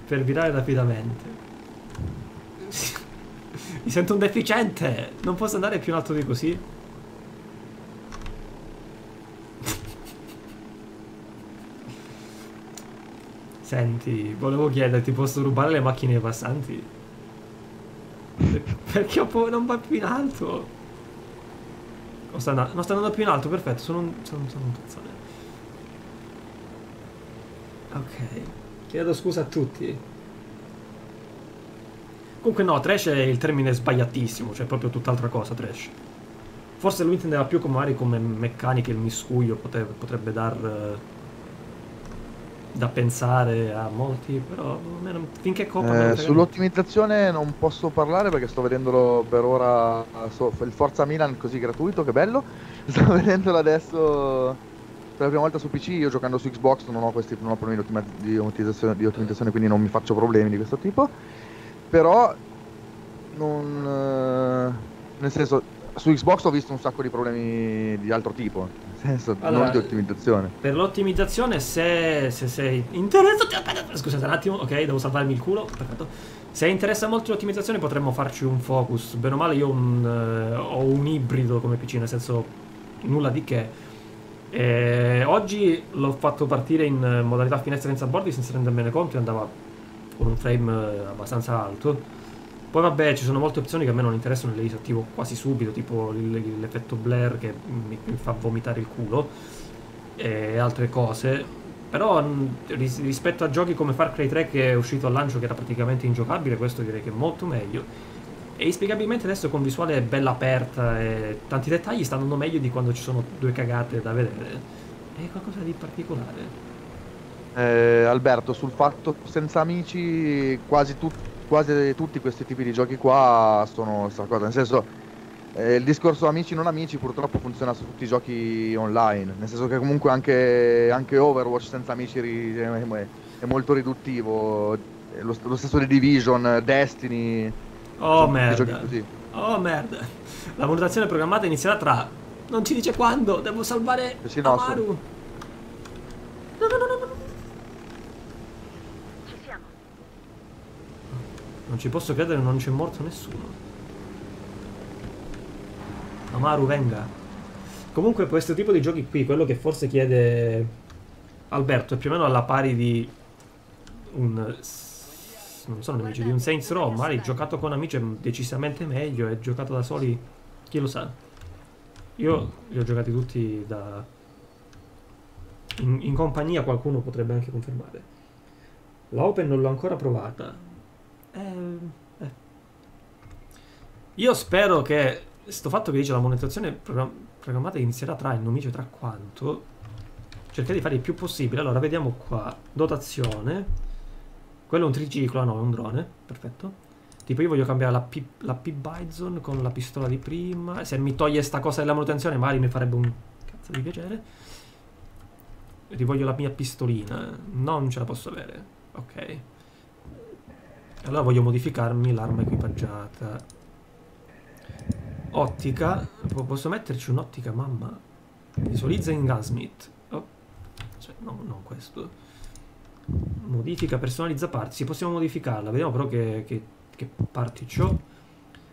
Per virare rapidamente. Mi sento un deficiente. Non posso andare più in alto di così. Senti, volevo chiederti, posso rubare le macchine ai passanti? Perché ho non va più in alto. Non sta andando, non sta andando più in alto, perfetto. Sono un, sono, sono un cazzone. Ok, chiedo scusa a tutti. Comunque no, trash è il termine sbagliatissimo, cioè proprio tutt'altra cosa trash. Forse lui intendeva più come magari come meccaniche, il miscuglio potrebbe, potrebbe dar eh, da pensare a molti, però non, finché coppa... Eh, sull'ottimizzazione non posso parlare perché sto vedendolo per ora, so, il Forza Milan così gratuito, che bello. Sto vedendolo adesso... Per la prima volta su P C, io giocando su Xbox non ho, questi, non ho problemi di ottimizzazione, di ottimizzazione, quindi non mi faccio problemi di questo tipo. Però non... Nel senso, su Xbox ho visto un sacco di problemi di altro tipo, nel senso, allora, non di ottimizzazione. Per l'ottimizzazione se, se sei interessato... Aspetta, scusate un attimo, ok, devo salvarmi il culo, perfetto. Se interessa molto l'ottimizzazione potremmo farci un focus. Bene o male io un, eh, ho un ibrido come P C, nel senso nulla di che. E oggi l'ho fatto partire in modalità finestra senza bordi senza rendermene conto e andava con un frame abbastanza alto. Poi vabbè, ci sono molte opzioni che a me non interessano e le disattivo quasi subito, tipo l'effetto blur che mi, mi fa vomitare il culo e altre cose. Però rispetto a giochi come Far Cry tre, che è uscito al lancio che era praticamente ingiocabile, questo direi che è molto meglio. E inspiegabilmente adesso con visuale bella aperta e tanti dettagli sta andando meglio di quando ci sono due cagate da vedere. È qualcosa di particolare. Eh, Alberto, sul fatto senza amici quasi, tu quasi tutti questi tipi di giochi qua sono questa cosa. Nel senso, eh, il discorso amici non amici purtroppo funziona su tutti i giochi online. Nel senso che comunque anche, anche Overwatch senza amici è molto riduttivo. lo, lo stesso di Division, Destiny. Oh merda. Così. Oh merda. La valutazione programmata inizierà tra... Non ci dice quando. Devo salvare Amaru. No, no, no, no, no. Ci siamo. Non ci posso credere, non c'è morto nessuno. Amaru, venga. Comunque questo tipo di giochi qui, quello che forse chiede Alberto, è più o meno alla pari di un... non sono nemici, di un Saints Row, magari giocato con amici è decisamente meglio, è giocato da soli, chi lo sa. Io li ho giocati tutti da... in, in compagnia, qualcuno potrebbe anche confermare. La Open non l'ho ancora provata. Eh, eh. Io spero che... sto fatto che dice la monetizzazione programmata inizierà tra, il non dice tra quanto. Cercherò di fare il più possibile. Allora, vediamo qua. Dotazione. Quello è un triciclo, ah no, è un drone. Perfetto. Tipo io voglio cambiare la P, la P Bison con la pistola di prima. Se mi toglie sta cosa della manutenzione magari mi farebbe un cazzo di piacere. Rivoglio la mia pistolina. No, non ce la posso avere. Ok. Allora voglio modificarmi l'arma equipaggiata. Ottica, posso metterci un'ottica, mamma. Visualizza in Gunsmith. Oh. Cioè, no, non questo. Modifica, personalizza parti. Possiamo modificarla, vediamo però che, che, che parti c'ho.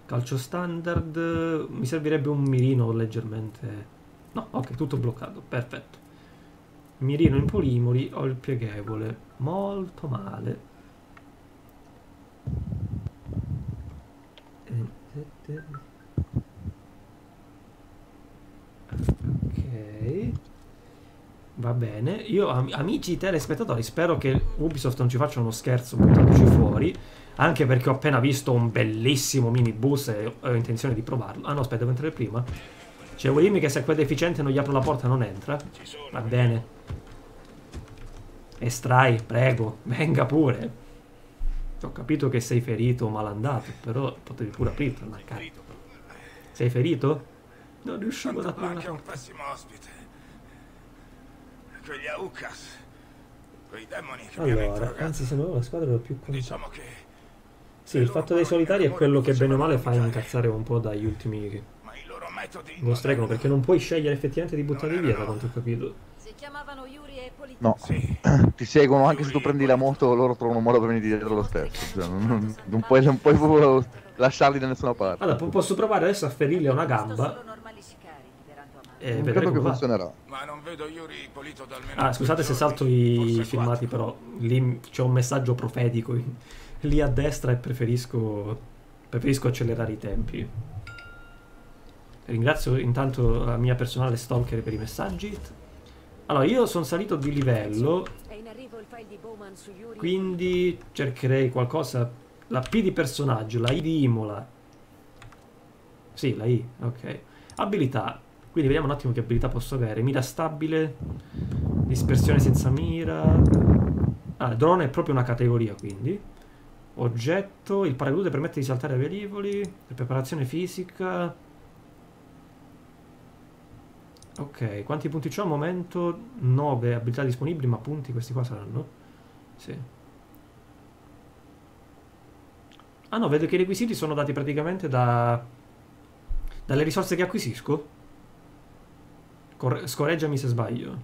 Calcio standard. Mi servirebbe un mirino leggermente... no, ok, tutto bloccato, perfetto. Mirino in polimori, ho il pieghevole. Molto male. E... ok, va bene. Io, am amici telespettatori, spero che Ubisoft non ci faccia uno scherzo buttandoci fuori, anche perché ho appena visto un bellissimo minibus e ho intenzione di provarlo. Ah no, aspetta, devo entrare prima. Cioè, vuoi dirmi che se quel deficiente non gli apro la porta non entra? Va bene. Estrai, prego, venga pure. Ho capito che sei ferito o malandato, però potevi pure aprirla, la cazzo. Sei ferito? Non riuscivo ad aprire. Anche un pessimo ospite. Quegli Aucas. Quei demoni che abbiamo interrogato. Anzi, sembrava la squadra più contenta. Diciamo che... sì, il fatto dei solitari è quello che bene o male fa incazzare un po' dagli ultimi. Ma i loro metodi lo stregano, perché non puoi scegliere effettivamente di buttarli via, da quanto ho capito. Si chiamavano Yuri e Politi. No, sì. Ti seguono anche se tu prendi la moto, loro trovano un modo per venire dietro lo stesso. Cioè, non, non puoi, non puoi proprio lasciarli da nessuna parte. Allora, posso provare adesso a ferirle una gamba. Eh, credo che funzionerà. Ma non vedo Yuri pulito da almeno ah, scusate se salto i filmati, però lì c'è un messaggio profetico lì a destra e preferisco, preferisco accelerare i tempi. Ringrazio intanto la mia personale stalker per i messaggi. Allora, io sono salito di livello, quindi cercherei qualcosa. La P di personaggio, la I di Imola. Sì, la I, ok. Abilità. Quindi vediamo un attimo che abilità posso avere. Mira stabile, dispersione senza mira. Ah, drone è proprio una categoria, quindi. Oggetto, il paracadute permette di saltare a velivoli. Preparazione fisica. Ok, quanti punti c'ho al momento? nove abilità disponibili, ma punti questi qua saranno. Sì. Ah no, vedo che i requisiti sono dati praticamente da... dalle risorse che acquisisco. Scorreggiami se sbaglio.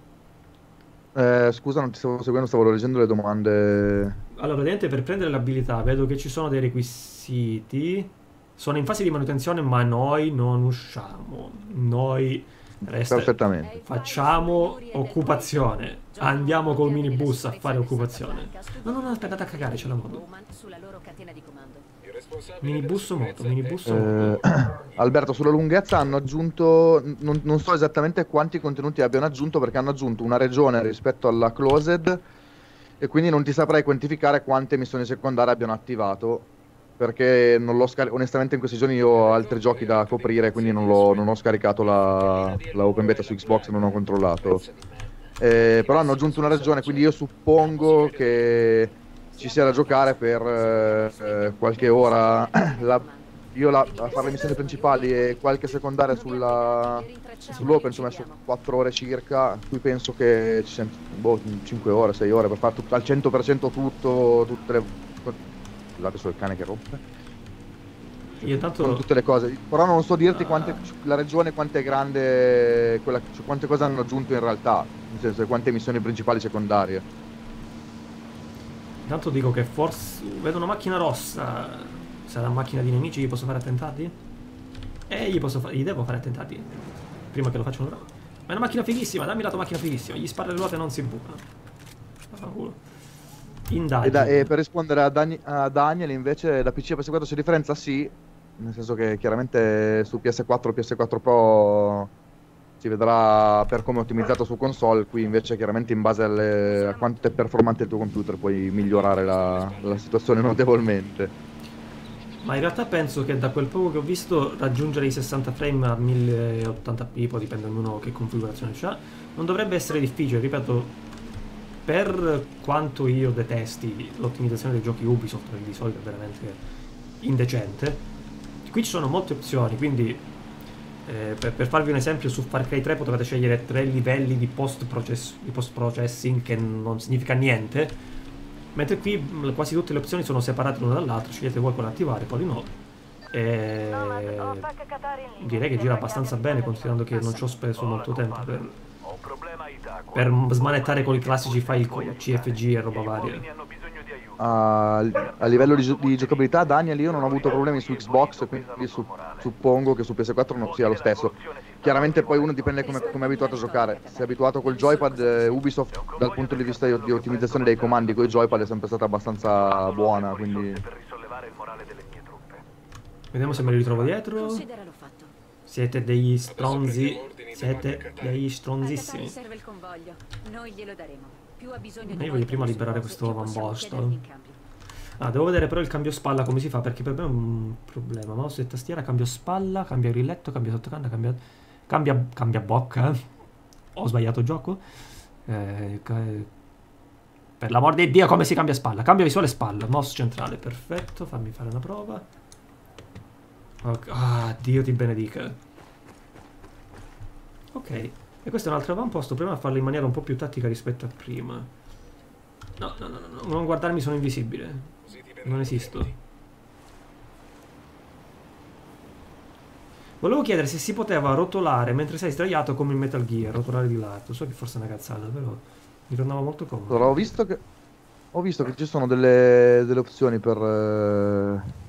Eh, scusa, non ti stavo seguendo, stavo leggendo le domande. Allora, praticamente per prendere l'abilità vedo che ci sono dei requisiti. Sono in fase di manutenzione, ma noi non usciamo. Noi resta... perfettamente. Facciamo occupazione. Andiamo col minibus a fare occupazione. No, no, no, aspettate a cagare, c'è la moto. Minibus o moto, minibus o moto. Eh, Alberto, sulla lunghezza hanno aggiunto, non, non so esattamente quanti contenuti abbiano aggiunto, perché hanno aggiunto una regione rispetto alla closed e quindi non ti saprei quantificare quante missioni secondarie abbiano attivato, perché non l'ho scaricato, onestamente in questi giorni io ho altri giochi da coprire, quindi non, non ho scaricato la, la open beta su Xbox e non ho controllato. Eh, però hanno aggiunto una regione, quindi io suppongo che... ci sia da giocare per eh, qualche ora. La, io la, a fare le missioni principali e qualche secondaria sulla sull'open ci ho messo quattro ore circa, qui penso che ci siano boh, cinque ore, sei ore per fare al cento per cento tutto, tutte le Discord. Scusate sul cane che rompe. Io tanto... Sono tutte le cose. Però non so dirti ah. quante, la regione quanto è grande, quella, cioè, quante cose hanno aggiunto in realtà. Nel senso, quante missioni principali e secondarie. Intanto dico che forse... Vedo una macchina rossa. Sarà macchina di nemici, gli posso fare attentati? Eh, gli posso fare... Gli devo fare attentati. Prima che lo facciano loro. Ma è una macchina fighissima, dammi la tua macchina fighissima. Gli spara le ruote e non si bucano. Vaffanculo. E, da, e per rispondere a, Dan a Daniel invece da P C a P S quattro c'è differenza? Sì, nel senso che chiaramente su P S quattro e P S quattro Pro si vedrà per come è ottimizzato su console, qui invece chiaramente in base alle, a quanto è performante il tuo computer puoi migliorare la, la situazione notevolmente. Ma in realtà penso che da quel poco che ho visto raggiungere i sessanta frame a mille ottanta p, poi dipende ognuno che configurazione c'ha, non dovrebbe essere difficile, ripeto. Per quanto io detesti l'ottimizzazione dei giochi Ubisoft, perché di solito è veramente indecente, qui ci sono molte opzioni, quindi eh, per, per farvi un esempio, su Far Cry tre potevate scegliere tre livelli di post-processing post che non significa niente, mentre qui quasi tutte le opzioni sono separate l'una dall'altra, scegliete voi quale attivare, quali no. E direi che gira abbastanza bene, considerando che non ci ho speso molto tempo per... per smanettare con i classici file con C F G e roba varia. Uh, a livello di, gio di giocabilità, Daniel, io non ho avuto problemi su Xbox, quindi su suppongo che su P S quattro non sia lo stesso. Chiaramente poi uno dipende come, come è abituato a giocare. Se è abituato col joypad, eh, Ubisoft dal punto di vista di, di ottimizzazione dei comandi con i joypad è sempre stata abbastanza buona, quindi... Vediamo se me li ritrovo dietro. Siete degli stronzi. Siete dei stronzissimi. Io voglio prima liberare questo bambosto. Ah, devo vedere però il cambio spalla come si fa, perché per me è un problema. Mouse e tastiera, cambio spalla, cambio grilletto, cambio sottocanna, cambia, cambia, cambia bocca. Ho sbagliato gioco. Eh, per l'amor di Dio, come si cambia spalla? Cambio visuale spalla, mouse centrale, perfetto. Fammi fare una prova. Okay. Ah, Dio ti benedica. Ok, e questo è un altro avamposto, proviamo a farlo in maniera un po' più tattica rispetto a prima. No, no, no, no, non guardarmi, sono invisibile. Non esisto. Volevo chiedere se si poteva rotolare mentre sei sdraiato come in Metal Gear, rotolare di lato. So che forse è una cazzata, però mi tornava molto comodo. Allora, ho visto che, ho visto che ci sono delle, delle opzioni per... Eh...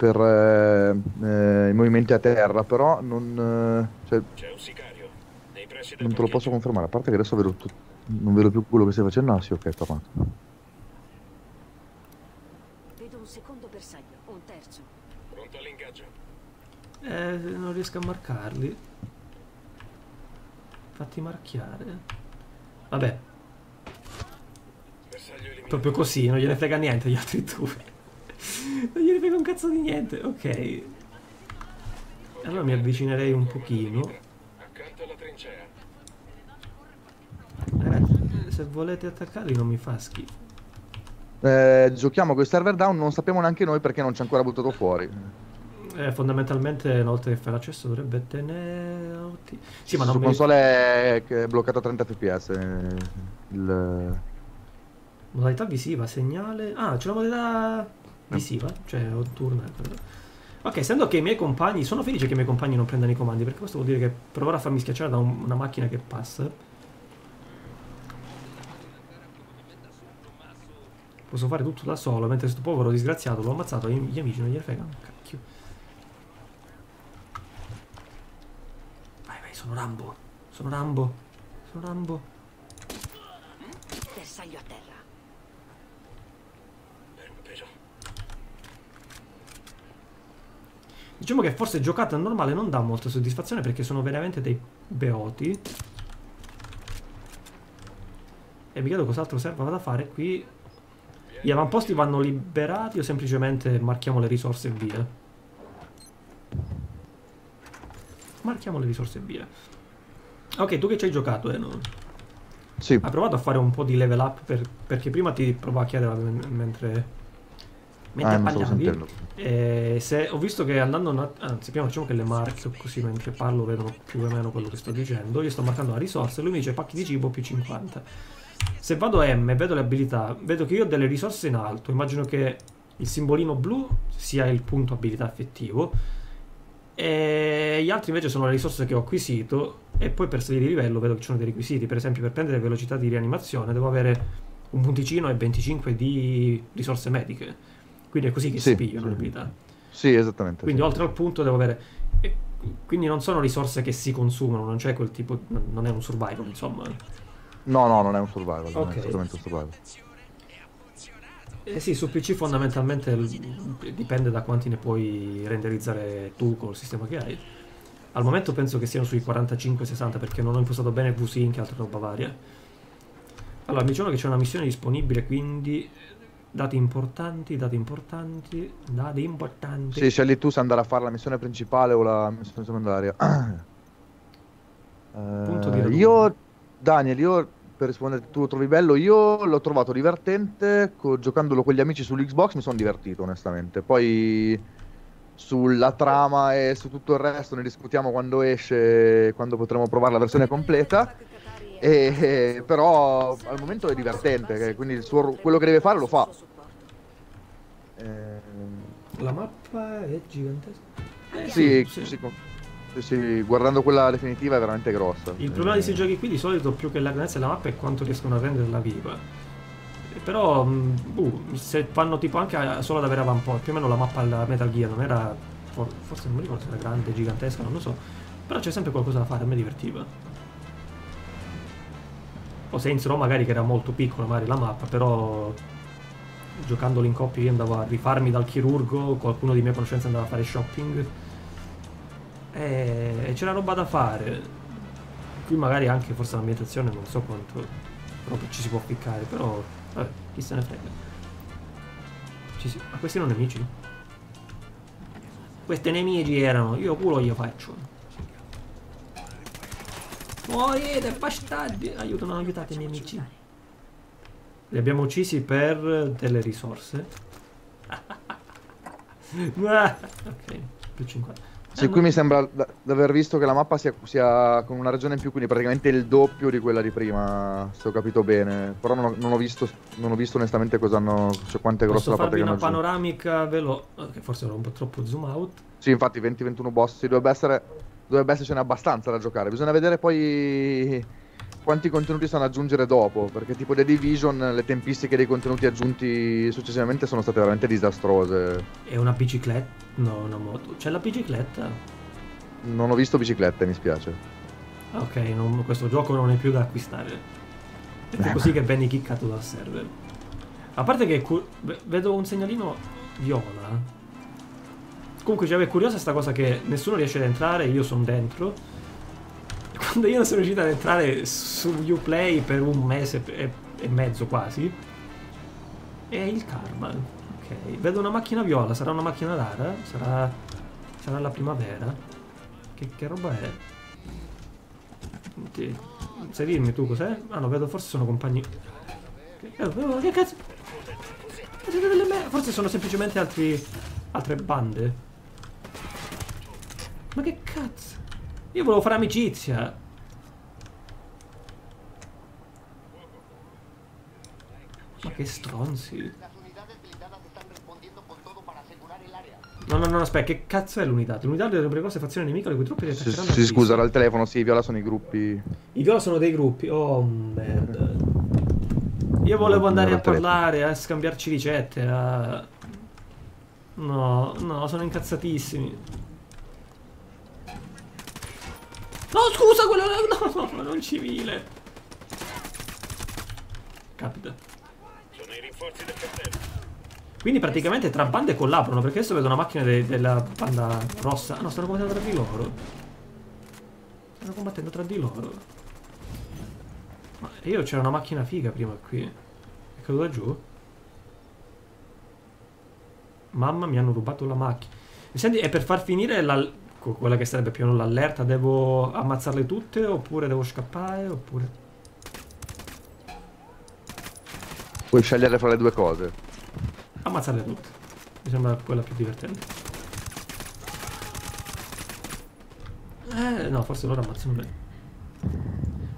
per eh, i movimenti a terra, però non, eh, cioè, un sicario nei pressi del non te lo posso confermare, a parte che adesso vedo tutto, non vedo più quello che stai facendo. Ah sì, ok, tornato. Vedo un secondo bersaglio, un terzo. Pronto all'ingaggio. Eh, non riesco a marcarli. Fatti marchiare. Vabbè. Proprio così, non gliene frega niente gli altri due. Non gliene frega un cazzo di niente, ok. Allora mi avvicinerei un pochino. Eh, se volete attaccarli non mi fa schifo. Eh, giochiamo con il server down, non sappiamo neanche noi perché non ci ha ancora buttato fuori. Eh, fondamentalmente una volta che fai l'accesso dovrebbe tenerti. Sì, ma non su console mi... è bloccato a trenta fps. Il... Modalità visiva, segnale. Ah, c'è la modalità visiva, cioè turno. Ok, essendo che i miei compagni, sono felice che i miei compagni non prendano i comandi, perché questo vuol dire che provare a farmi schiacciare da un, una macchina che passa. Posso fare tutto da solo, mentre questo povero disgraziato l'ho ammazzato e gli amici non gli frega un cacchio. Vai, vai, sono Rambo. Sono Rambo. Sono Rambo. Bersaglio a terra. Diciamo che forse giocata normale non dà molta soddisfazione perché sono veramente dei beoti. E mi chiedo cos'altro serva da fare qui. Gli avamposti vanno liberati o semplicemente marchiamo le risorse e via? Marchiamo le risorse e via. Ok, tu che ci hai giocato, eh? No? Sì. Hai provato a fare un po' di level up per, perché prima ti provavo a chiedere mentre... Mentre ah, parlavi, eh, se ho visto che andando, una, anzi prima facciamo che le marco così mentre parlo vedono più o meno quello che sto dicendo. Io sto marcando la risorsa e lui mi dice pacchi di cibo più cinquanta. Se vado a M, vedo le abilità, vedo che io ho delle risorse in alto, immagino che il simbolino blu sia il punto abilità effettivo e gli altri invece sono le risorse che ho acquisito, e poi per salire di livello vedo che ci sono dei requisiti, per esempio per prendere velocità di rianimazione devo avere un punticino e venticinque di risorse mediche, quindi è così che sì, si pigliano sì. le abilità. Sì, esattamente. Quindi sì. oltre al punto devo avere... E quindi non sono risorse che si consumano, non c'è quel tipo... non è un survival, insomma. No, no, non è un survival, okay. non è assolutamente un survival. Eh sì, su P C fondamentalmente dipende da quanti ne puoi renderizzare tu col sistema che hai. Al momento penso che siano sui quarantacinque sessanta, perché non ho impostato bene V Sync e altra roba varia. Allora, mi dicono che c'è una missione disponibile, quindi... Dati importanti, dati importanti, dati importanti... Sì, scegli tu se andare a fare la missione principale o la missione secondaria. eh, io, Daniel, io, per rispondere, tu lo trovi bello, io l'ho trovato divertente, co giocandolo con gli amici sull'Xbox mi sono divertito, onestamente. Poi sulla trama e su tutto il resto ne discutiamo quando esce, quando potremo provare la versione completa. E, però al momento è divertente, quindi il suo, quello che deve fare lo fa. La mappa è gigantesca. Eh, sì, sì. Sì, sì, sì, guardando quella definitiva è veramente grossa. Il problema eh. di questi giochi qui di solito, più che la grandezza della mappa, è quanto riescono a renderla viva. Però uh, se fanno tipo anche solo ad avere avamposti, più o meno la mappa alla Metal Gear non era, forse non mi ricordo se era grande, gigantesca, non lo so, però c'è sempre qualcosa da fare, a me divertiva. O Saints Row magari, che era molto piccola magari la mappa, però giocandolo in coppia io andavo a rifarmi dal chirurgo, qualcuno di mia conoscenza andava a fare shopping e, e c'era roba da fare. Qui magari anche forse l'ambientazione non so quanto proprio ci si può ficcare, però vabbè, chi se ne frega. Ci si... Ma questi erano nemici? Questi nemici erano, io culo io faccio. Morite, bastardi! Aiuto, non aiutate i miei amici. Li abbiamo uccisi per delle risorse. Ok, più cinquanta. Sì, eh, qui no. mi sembra di aver visto che la mappa sia, sia con una regione in più, quindi praticamente il doppio di quella di prima, se ho capito bene. Però non ho, non ho, visto, non ho visto onestamente cosa hanno, cioè quanto è grossa la parte che hanno. Posso farvi una panoramica veloce, che forse era un po' troppo zoom out. Sì, infatti venti ventuno boss, sì, dovrebbe essere... Dovrebbe essercene abbastanza da giocare, bisogna vedere poi quanti contenuti stanno ad aggiungere dopo, perché tipo The Division, le tempistiche dei contenuti aggiunti successivamente sono state veramente disastrose. È una bicicletta? No, una moto. C'è la bicicletta? Non ho visto biciclette, mi spiace. Ok, non, questo gioco non è più da acquistare. È così che vieni kickato dal server. A parte che vedo un segnalino viola. Comunque, cioè, è curiosa sta cosa che nessuno riesce ad entrare, io sono dentro. Quando io non sono riuscito ad entrare su Uplay per un mese e, e mezzo quasi, è il karma. Ok, vedo una macchina viola, sarà una macchina rara, sarà, sarà la primavera. Che, che roba è? Ti, sai dirmi tu cos'è? Ah no, vedo, forse sono compagni... Che, oh, che cazzo? Forse sono semplicemente altri, altre bande. Ma che cazzo? Io volevo fare amicizia. Ma che stronzi. No, no, no, aspetta, che cazzo è l'unità? L'unità delle precoce fazioni nemiche le cui truppe si attaccheranno. Si scusa, era il telefono, sì, i viola sono i gruppi. I viola sono dei gruppi, oh merda. Io volevo andare a parlare, a scambiarci ricette, a... No, no, sono incazzatissimi. No, scusa, quello... No, no, non civile. Capita. Sono i rinforzi del castello. Quindi praticamente tra bande collaborano, perché adesso vedo una macchina de della banda rossa. Ah no, stanno combattendo tra di loro. Stanno combattendo tra di loro. Ma io c'era una macchina figa prima qui. È caduta giù. Mamma, mi hanno rubato la macchina. Mi senti, è per far finire la... Quella che sarebbe più o meno l'allerta, devo ammazzarle tutte oppure devo scappare oppure... Puoi scegliere fra le due cose. Ammazzarle tutte, mi sembra quella più divertente. Eh no, forse loro ammazzano bene.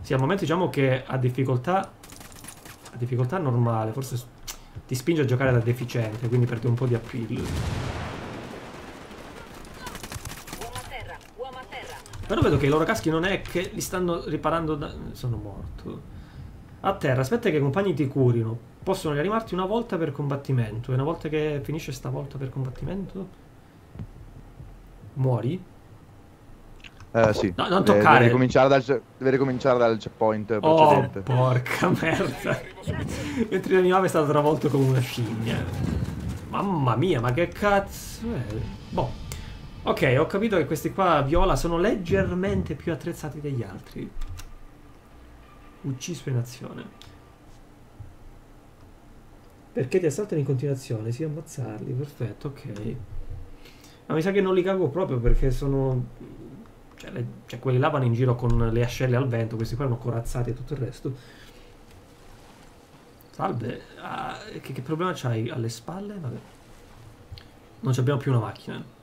Sì, al momento diciamo che a difficoltà difficoltà normale forse ti spinge a giocare da deficiente, quindi perdi un po' di appeal. Però vedo che i loro caschi non è che li stanno riparando da... Sono morto. A terra, aspetta che i compagni ti curino. Possono rianimarti una volta per combattimento. E una volta che finisce sta volta per combattimento muori? Eh sì. No, non toccare. Deve ricominciare dal, deve ricominciare dal checkpoint precedente. Oh, porca merda. Mentre l'animale è stato travolto come una scimmia. Mamma mia, ma che cazzo è? Boh. Ok, ho capito che questi qua viola sono leggermente più attrezzati degli altri. Ucciso in azione. Perché ti assaltano in continuazione? Sì, ammazzarli. Perfetto, ok. Ma mi sa che non li cago proprio perché sono... Cioè, le... cioè quelli là vanno in giro con le ascelle al vento. Questi qua erano corazzati e tutto il resto. Salve. Ah, che, che problema c'hai? Alle spalle? Vabbè. Non abbiamo più una macchina.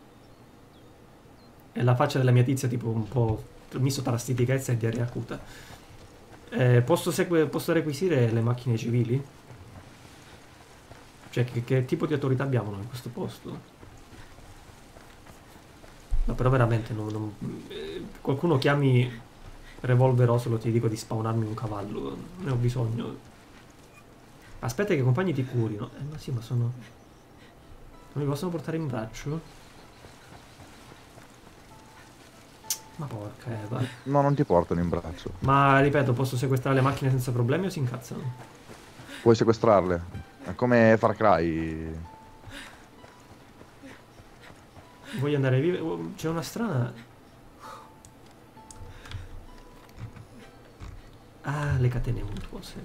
È la faccia della mia tizia tipo un po' misto tra stitichezza e diarrea acuta. Eh, posso, posso requisire le macchine civili? Cioè, che, che tipo di autorità abbiamo noi in questo posto? No, però veramente non, non, eh, qualcuno chiami Revolver Oslo, ti dico di spawnarmi un cavallo. Ne ho bisogno. Aspetta che i compagni ti curino. Eh, ma sì, ma sono... Non mi possono portare in braccio? Ma porca Eva. No, non ti portano in braccio. Ma ripeto, posso sequestrare le macchine senza problemi o si incazzano? Puoi sequestrarle. È come Far Cry. Voglio andare vivo. C'è una strana... Ah, le catene montuose.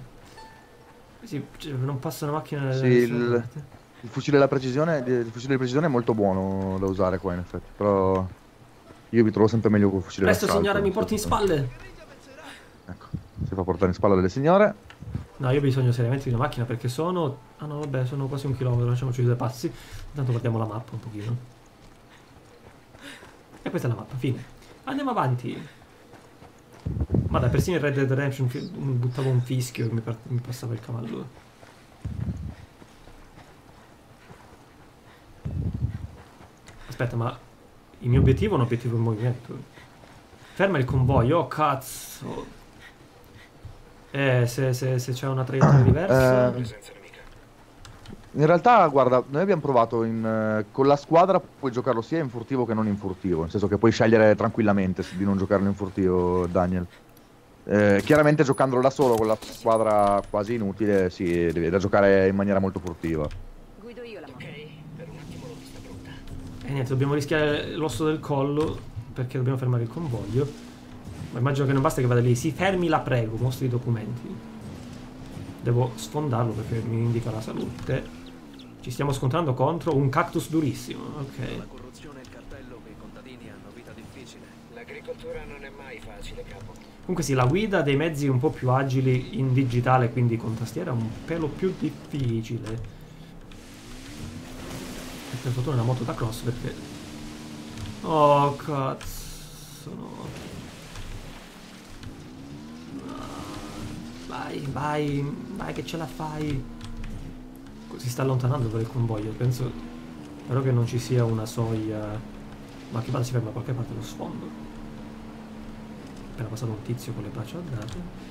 Sì, non passa una macchina... Sì, il... il fucile della precisione, il fucile di precisione è molto buono da usare qua in effetti, però... Io mi trovo sempre meglio con il fucile. Presto signora, mi porti in spalle. Ecco, si fa portare in spalla delle signore. No, io ho bisogno seriamente di una macchina perché sono... Ah no, vabbè, sono quasi un chilometro, lasciamoci due passi. Intanto guardiamo la mappa un pochino. E questa è la mappa, fine. Andiamo avanti. Ma dai, persino in Red Dead Redemption mi buttavo un fischio e mi, mi passava il cavallo. Aspetta, ma... Il mio obiettivo è un obiettivo in movimento. Ferma il convoglio, oh cazzo. Eh, se, se, se c'è una traiettoria diversa... Eh, in realtà, guarda, noi abbiamo provato in, con la squadra, puoi giocarlo sia in furtivo che non in furtivo. Nel senso che puoi scegliere tranquillamente di non giocarlo in furtivo, Daniel. Eh, chiaramente giocandolo da solo con la squadra quasi inutile, sì, è da giocare in maniera molto furtiva. E niente, dobbiamo rischiare l'osso del collo perché dobbiamo fermare il convoglio. Ma immagino che non basta che vada lì. Si fermi la prego, mostri i documenti. Devo sfondarlo perché mi indica la salute. Ci stiamo scontrando contro un cactus durissimo. Ok. La corruzione e il cartello che i contadini hanno vita difficile. L'agricoltura non è mai facile, capo. Comunque sì, la guida dei mezzi un po' più agili in digitale, quindi con tastiera, è un pelo più difficile. Per fortuna è una moto da cross perché... Oh cazzo no. Vai, vai, vai che ce la fai. Si sta allontanando dal convoglio, penso però che non ci sia una soglia. Ma che vada, si ferma da qualche parte lo sfondo. Appena passato un tizio con le braccia alzate.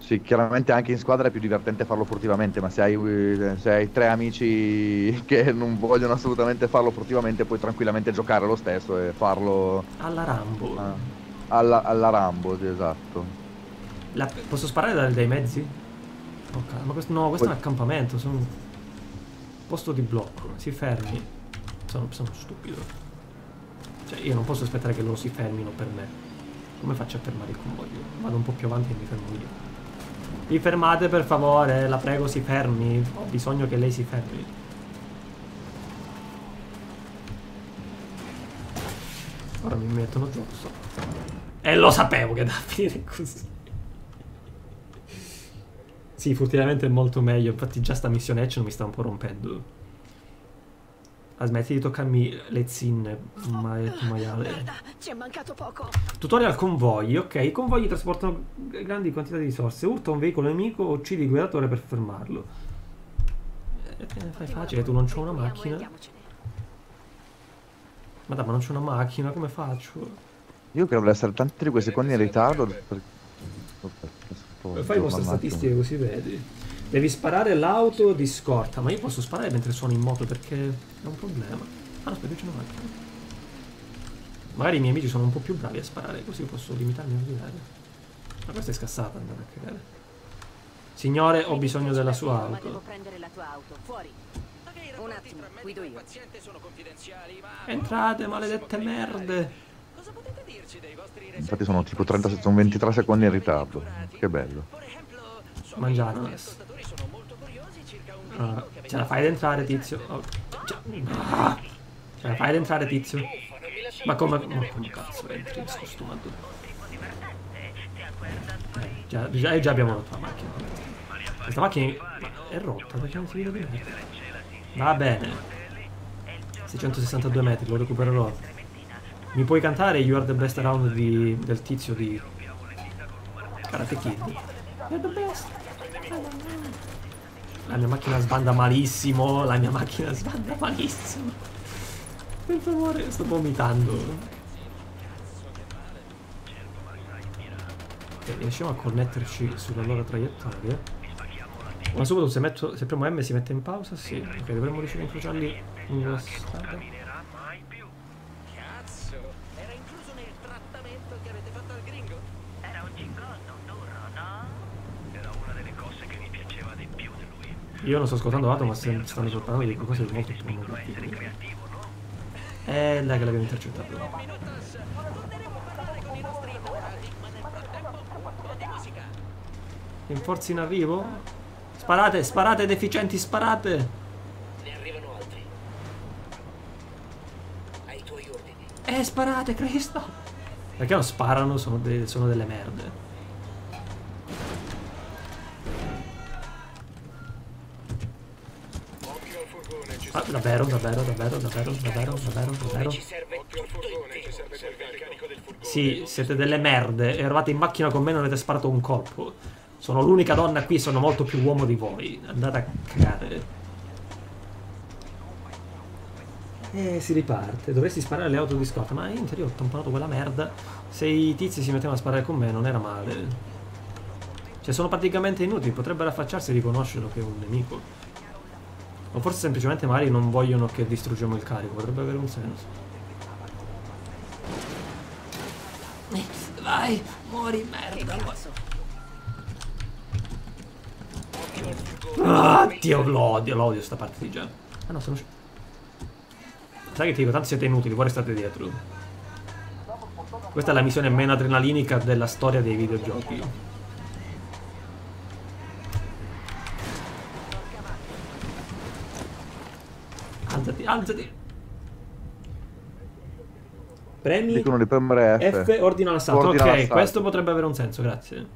Sì, chiaramente anche in squadra è più divertente farlo furtivamente, ma se hai, se hai tre amici che non vogliono assolutamente farlo furtivamente, puoi tranquillamente giocare lo stesso e farlo... Alla Rambo. Ah, alla, alla Rambo, sì, esatto. La, posso sparare dai, dai mezzi? Oh, ma questo, no, questo poi... è un accampamento, sono un posto di blocco, si fermi. Sono, sono stupido. Cioè, io non posso aspettare che loro si fermino per me. Come faccio a fermare il convoglio? Vado un po' più avanti e mi fermo io. Vi fermate per favore, la prego si fermi, ho bisogno che lei si fermi. Ora mi mettono giusto. E lo sapevo che da finire così. Sì, furtivamente è molto meglio, infatti già sta missione action mi sta un po' rompendo. Ah, smetti di toccarmi le zinne, maledetto maiale. Ci è mancato poco. Tutorial convogli. Ok, i convogli trasportano grandi quantità di risorse. Urta un veicolo nemico, uccidi il guidatore per fermarlo. E te ne fai facile, tu non c'ho una macchina. Ma dai, ma non c'è una macchina, come faccio? Io credo di essere tanti di quei secondi in ritardo. Per... per... Fai le vostre statistiche così vedi. Devi sparare l'auto di scorta, ma io posso sparare mentre sono in moto perché è un problema. Ah, aspetta, c'è una macchina. Magari i miei amici sono un po' più bravi a sparare, così posso limitarmi a guidare. Ma questa è scassata, andate a cagare. Signore, ho bisogno della sua auto. Ma devo prendere la tua auto, fuori. Un attimo, guido io. Entrate, maledette merde. Infatti sono tipo trenta, ventitré secondi in ritardo. Che bello. Mangiate. Ah, ce la fai ad entrare, tizio? Oh. Ce... Ah. ce la fai ad entrare, tizio? Ma come, ma come cazzo entri scostumato? Eh, già, già, già abbiamo rotto la macchina. Questa macchina è rotta, perché non si vede bene. Va bene. seicentosessantadue metri, lo recupererò. Mi puoi cantare You Are The Best Around di, del tizio di Karate Kid? You're the best. La mia macchina sbanda malissimo, la mia macchina sbanda malissimo. Per favore, sto vomitando. E riusciamo a connetterci sulla loro traiettoria. Ma soprattutto se, metto, se premo M si mette in pausa, sì. Ok, dovremmo riuscire a incrociarli in una strada. Io non sto ascoltando l'auto, ma stanno parlando di qualcosa di molto più importante. Eh, dai che l'abbiamo intercettato. Rinforzi in arrivo? Sparate, sparate, deficienti, sparate! Ne arrivano altri. Ai tuoi ordini. Eh, sparate, Cristo! Perché non sparano? Sono, de sono delle merde. Ah, davvero, davvero, davvero, davvero, davvero, davvero, davvero. Sì, siete delle merde. Eravate in macchina con me e non avete sparato un colpo. Sono l'unica donna qui, sono molto più uomo di voi. Andate a cagare. E si riparte. Dovresti sparare alle auto di scorta. Ma in teoria ho tamponato quella merda. Se i tizi si mettevano a sparare con me non era male. Cioè sono praticamente inutili. Potrebbero affacciarsi e riconoscere che è un nemico. O forse semplicemente magari non vogliono che distruggiamo il carico, potrebbe avere un senso. Vai, muori, merda. Ah, Dio, l'odio, l'odio sta parte di gioco. Ah no, sono... Sai che ti dico, tanto siete inutili, voi restate dietro. Questa è la missione meno adrenalinica della storia dei videogiochi. Alzati, alzati. Premi Dicono di premere F. F, ordina l'assalto. Ok, l'assalto. Questo potrebbe avere un senso, grazie.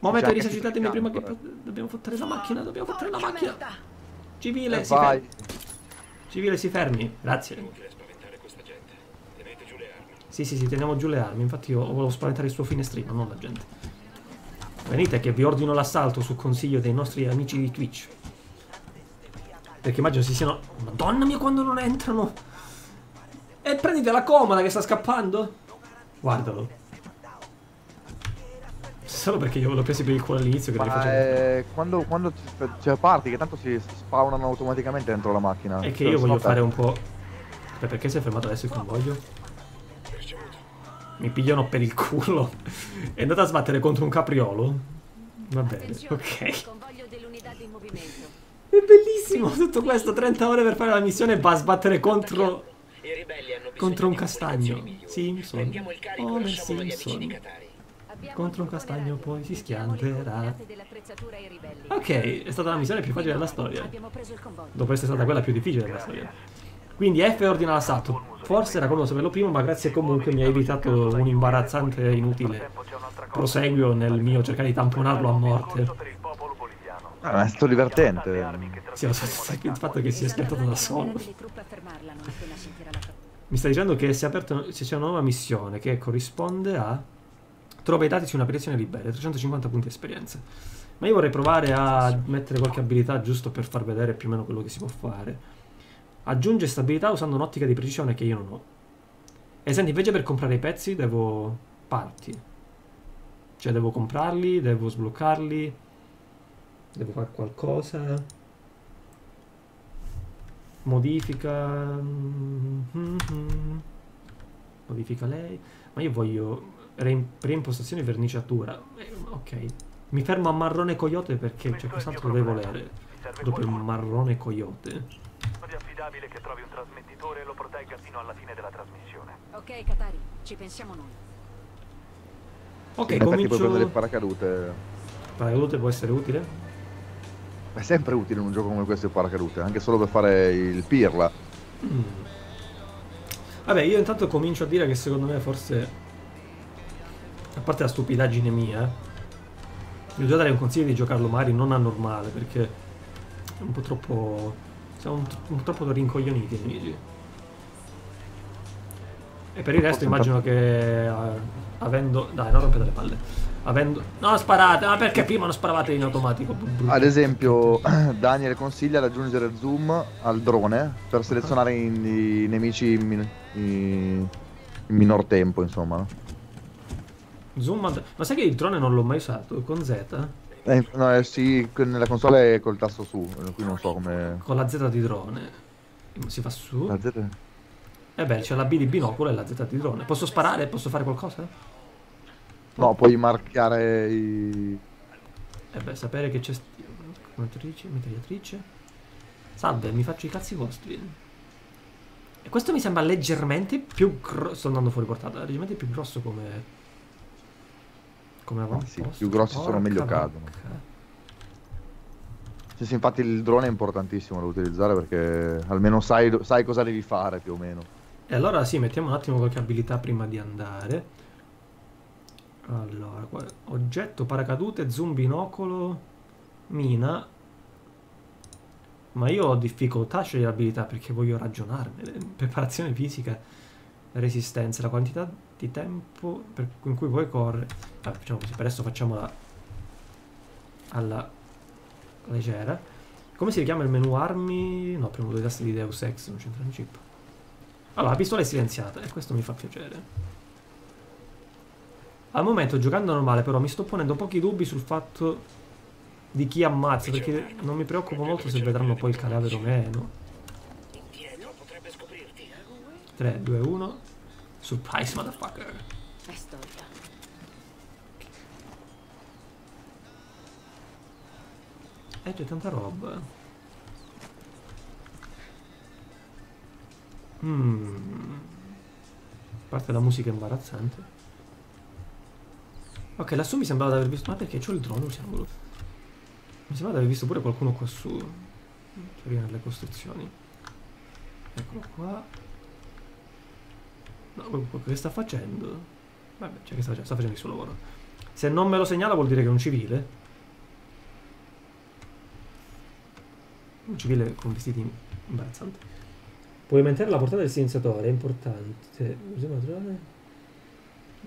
Muovete, risuscitatemi prima che... Eh. Dobbiamo fottare la macchina, dobbiamo fottare la macchina. Civile, eh, si fermi. Civile, si fermi, grazie. Sì, sì, sì, teniamo giù le armi. Infatti io volevo spaventare il suo finestrino, non la gente. Venite che vi ordino l'assalto su consiglio dei nostri amici di Twitch. Perché immagino si siano... Madonna mia quando non entrano! E prendete la comoda che sta scappando! Guardalo. Solo perché io l'ho preso per il cuore all'inizio che li facevo... Eh, quando, quando cioè, parti che tanto si spawnano automaticamente dentro la macchina. E che io voglio fare un po'... Aspetta, perché si è fermato adesso il convoglio? Mi pigliano per il culo. È andata a sbattere contro un capriolo? Va bene, ok. È bellissimo tutto questo, trenta ore per fare la missione e va a sbattere contro contro un castagno. Simpson. Homer Simpson. Contro un castagno poi si schianterà. Ok, è stata la missione più facile della storia. Dopo essere stata quella più difficile della storia. Quindi F ordina l'assalto. Forse era comodo saperlo prima, ma grazie comunque mi ha evitato un imbarazzante e inutile proseguio nel mio cercare di tamponarlo a morte. Ah, è stato divertente. Sì, lo so, il fatto che sia scattato da solo. Mi sta dicendo che si è aperto, se c'è una nuova missione che corrisponde a trova i dati su una petizione libera, trecentocinquanta punti esperienza. Ma io vorrei provare a mettere qualche abilità giusto per far vedere più o meno quello che si può fare. Aggiunge stabilità usando un'ottica di precisione che io non ho. E senti, invece per comprare i pezzi devo parti. Cioè devo comprarli, devo sbloccarli, devo fare qualcosa. Modifica. Mm-hmm. Modifica lei. Ma io voglio reimpostazione e verniciatura. Eh, ok. Mi fermo a marrone coyote perché c'è cioè, quest'altro lo devo volere. Dopo il marrone coyote. Che trovi un trasmettitore e lo protegga fino alla fine della trasmissione. Ok, Katari, ci pensiamo noi. Ok, sì, comincio... puoi prendere il paracadute. Paracadute può essere utile? È sempre utile in un gioco come questo il paracadute, anche solo per fare il pirla. Mm. Vabbè, io intanto comincio a dire che secondo me forse, a parte la stupidaggine mia, vi devo dare un consiglio di giocarlo magari non a normale, perché è un po' troppo... Siamo un, un troppo rincoglioniti, amici. E per il resto immagino che uh, avendo... Dai, non rompete le palle. Avendo... No, sparate! Ma perché prima non sparavate in automatico? Ad esempio, Daniel consiglia di aggiungere zoom al drone per selezionare ah. i, i nemici in, min, in, in minor tempo, insomma. Zoom al... Ma sai che il drone non l'ho mai usato? Con Z? Eh, no, eh, sì, nella console è col tasto su, qui non so come... Con la Z di drone, si fa su... La Z? Eh beh, c'è la B di binocolo e la Z di drone. Posso sparare? Posso fare qualcosa? No, puoi marcare i... Eh beh, sapere che c'è... Matrice, mitragliatrice... Salve, mi faccio i cazzi vostri. E questo mi sembra leggermente più grosso... Sto andando fuori portata, leggermente più grosso come... Come avevamo sì, più grossi sono meglio cadono. Sì, sì, infatti il drone è importantissimo da utilizzare perché almeno sai, sai cosa devi fare più o meno. E allora sì, mettiamo un attimo qualche abilità prima di andare. Allora, guarda, oggetto, paracadute, zoom, binocolo, mina. Ma io ho difficoltà a scegliere abilità perché voglio ragionarmene. Preparazione fisica, resistenza, la quantità di tempo per, in cui puoi correre. Vabbè, facciamo così, per adesso facciamola alla leggera. Come si richiama il menu armi? No, premo due tasti di Deus Ex, non c'entra un chip. Allora, la pistola è silenziata e questo mi fa piacere. Al momento, giocando normale, però, mi sto ponendo pochi dubbi sul fatto di chi ammazza, perché non mi preoccupo molto se vedranno poi il cadavere o meno. tre, due, uno. Surprise, motherfucker. È storica. Eh, c'è tanta roba. Mm. A parte la musica imbarazzante. Ok, lassù mi sembrava di aver visto... Ma perché c'ho il drone? Usiamolo. Mi sembrava di aver visto pure qualcuno qua su. Torino nelle costruzioni. Eccolo qua. No, che sta facendo? Vabbè, cioè che sta facendo? Sta facendo il suo lavoro. Se non me lo segnala vuol dire che è un civile. Un civile con vestiti imbarazzanti. Puoi aumentare la portata del silenziatore, è importante. Usiamo il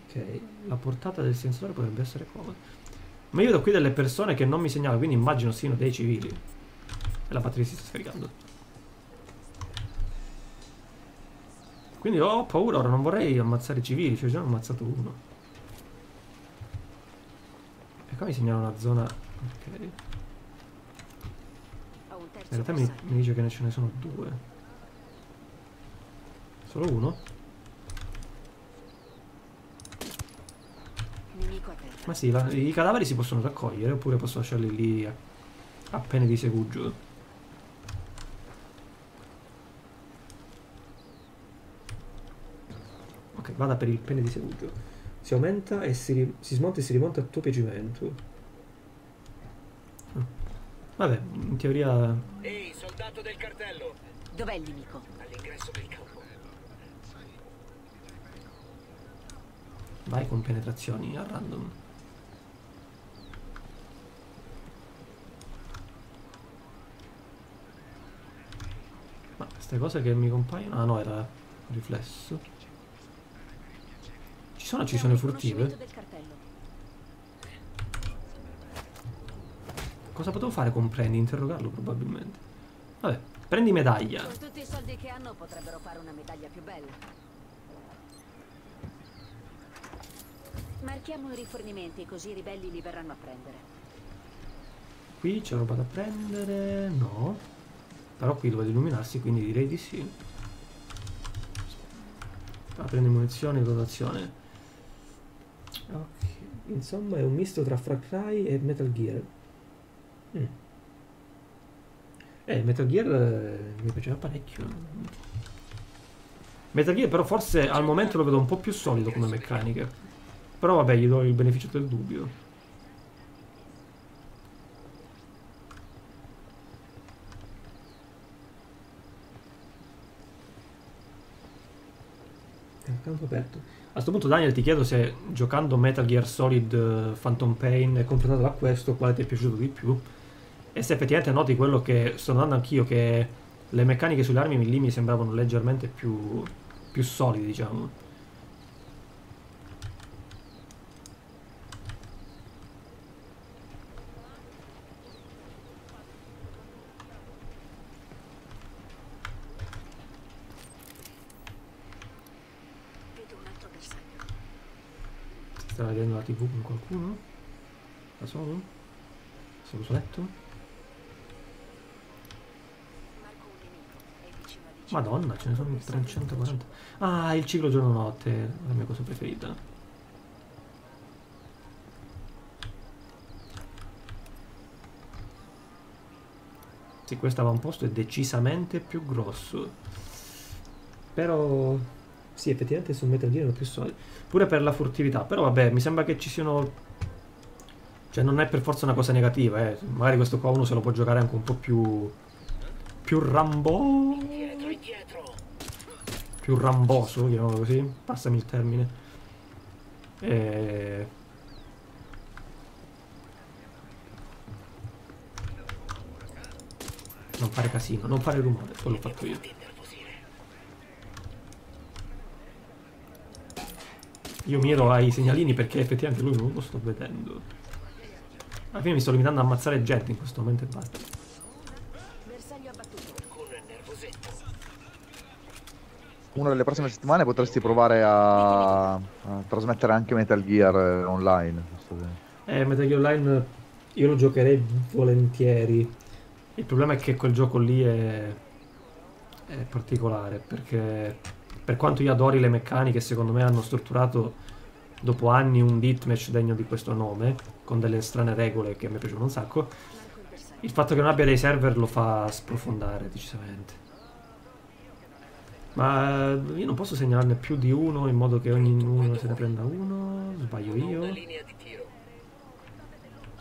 ok, la portata del silenziatore potrebbe essere comoda. Ma io vedo qui delle persone che non mi segnalano, quindi immagino siano dei civili. E la batteria si sta scaricando. Quindi ho paura, ora non vorrei ammazzare i civili, cioè già ho ammazzato uno. E qua mi segnala una zona... Ok. In realtà mi, mi dice che ne ce ne sono due. Solo uno? Ma sì, la, i cadaveri si possono raccogliere oppure posso lasciarli lì a, a pene di segugio. Vada per il pene di segugio. Si aumenta e si, si smonta e si rimonta a tuo piacimento. Ah. Vabbè, in teoria... Ehi, soldato del cartello! Dov'è il nemico? All'ingresso del campo. Vai con penetrazioni a random. queste cose che mi compaiono. Ah no, era un riflesso. Ci sono accisioni furtive? Cosa potevo fare con Prendi? Interrogarlo probabilmente. Vabbè, prendi medaglia. Con tutti i soldi che hanno potrebbero fare una medaglia più bella. Marchiamo i rifornimenti così i ribelli li verranno a prendere. Qui c'è roba da prendere? No. Però qui doveva illuminarsi, quindi direi di sì. Ah, prende munizioni e dotazione. Ok. Insomma è un misto tra Far Cry e Metal Gear. Mm. Eh, Metal Gear eh, mi piaceva parecchio. Metal Gear però forse al momento lo vedo un po' più solido come meccaniche. Però vabbè, gli do il beneficio del dubbio. È un campo aperto. A questo punto Daniel ti chiedo se giocando Metal Gear Solid Phantom Pain confrontato da questo quale ti è piaciuto di più e se effettivamente noti quello che sto notando anch'io, che le meccaniche sulle armi lì mi sembravano leggermente più, più solide, diciamo. Stava vedendo la TV con qualcuno? Da solo? Solo sul letto? Madonna, ce ne sono trecentoquaranta. Ah, il ciclo giorno-notte, la mia cosa preferita. Sì, questa va un posto è decisamente più grosso. Però... sì, effettivamente su Metal Gear non più soldi. Pure per la furtività. Però vabbè, mi sembra che ci siano... cioè non è per forza una cosa negativa, eh. Magari questo qua uno se lo può giocare anche un po' più... più rambo... più ramboso, chiamiamolo così. Passami il termine. E... non fare casino, non fare rumore. Poi l'ho fatto io. Io miro ai segnalini perché effettivamente lui non lo sto vedendo. Alla fine mi sto limitando a ammazzare gente in questo momento e basta. Una delle prossime settimane potresti provare a, a trasmettere anche Metal Gear Online. Eh, Metal Gear Online io lo giocherei volentieri. Il problema è che quel gioco lì è, è particolare perché... per quanto io adori le meccaniche, secondo me hanno strutturato dopo anni un deathmatch degno di questo nome, con delle strane regole che a me piacciono un sacco. Il fatto che non abbia dei server lo fa sprofondare decisamente. Ma io non posso segnarne più di uno in modo che ognuno se ne prenda uno. Sbaglio io.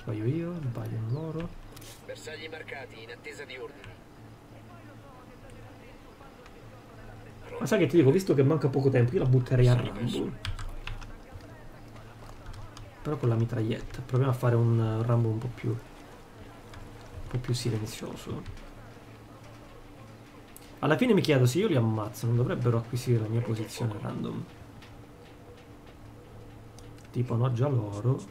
Sbaglio io, sbagliano loro. Bersagli marcati in attesa di ordini. Ma sai che ti dico, visto che manca poco tempo, io la butterei a Rambo. Però con la mitraglietta. Proviamo a fare un Rambo un po' più... un po' più silenzioso. Alla fine mi chiedo se io li ammazzo, non dovrebbero acquisire la mia posizione random. Tipo no, già loro.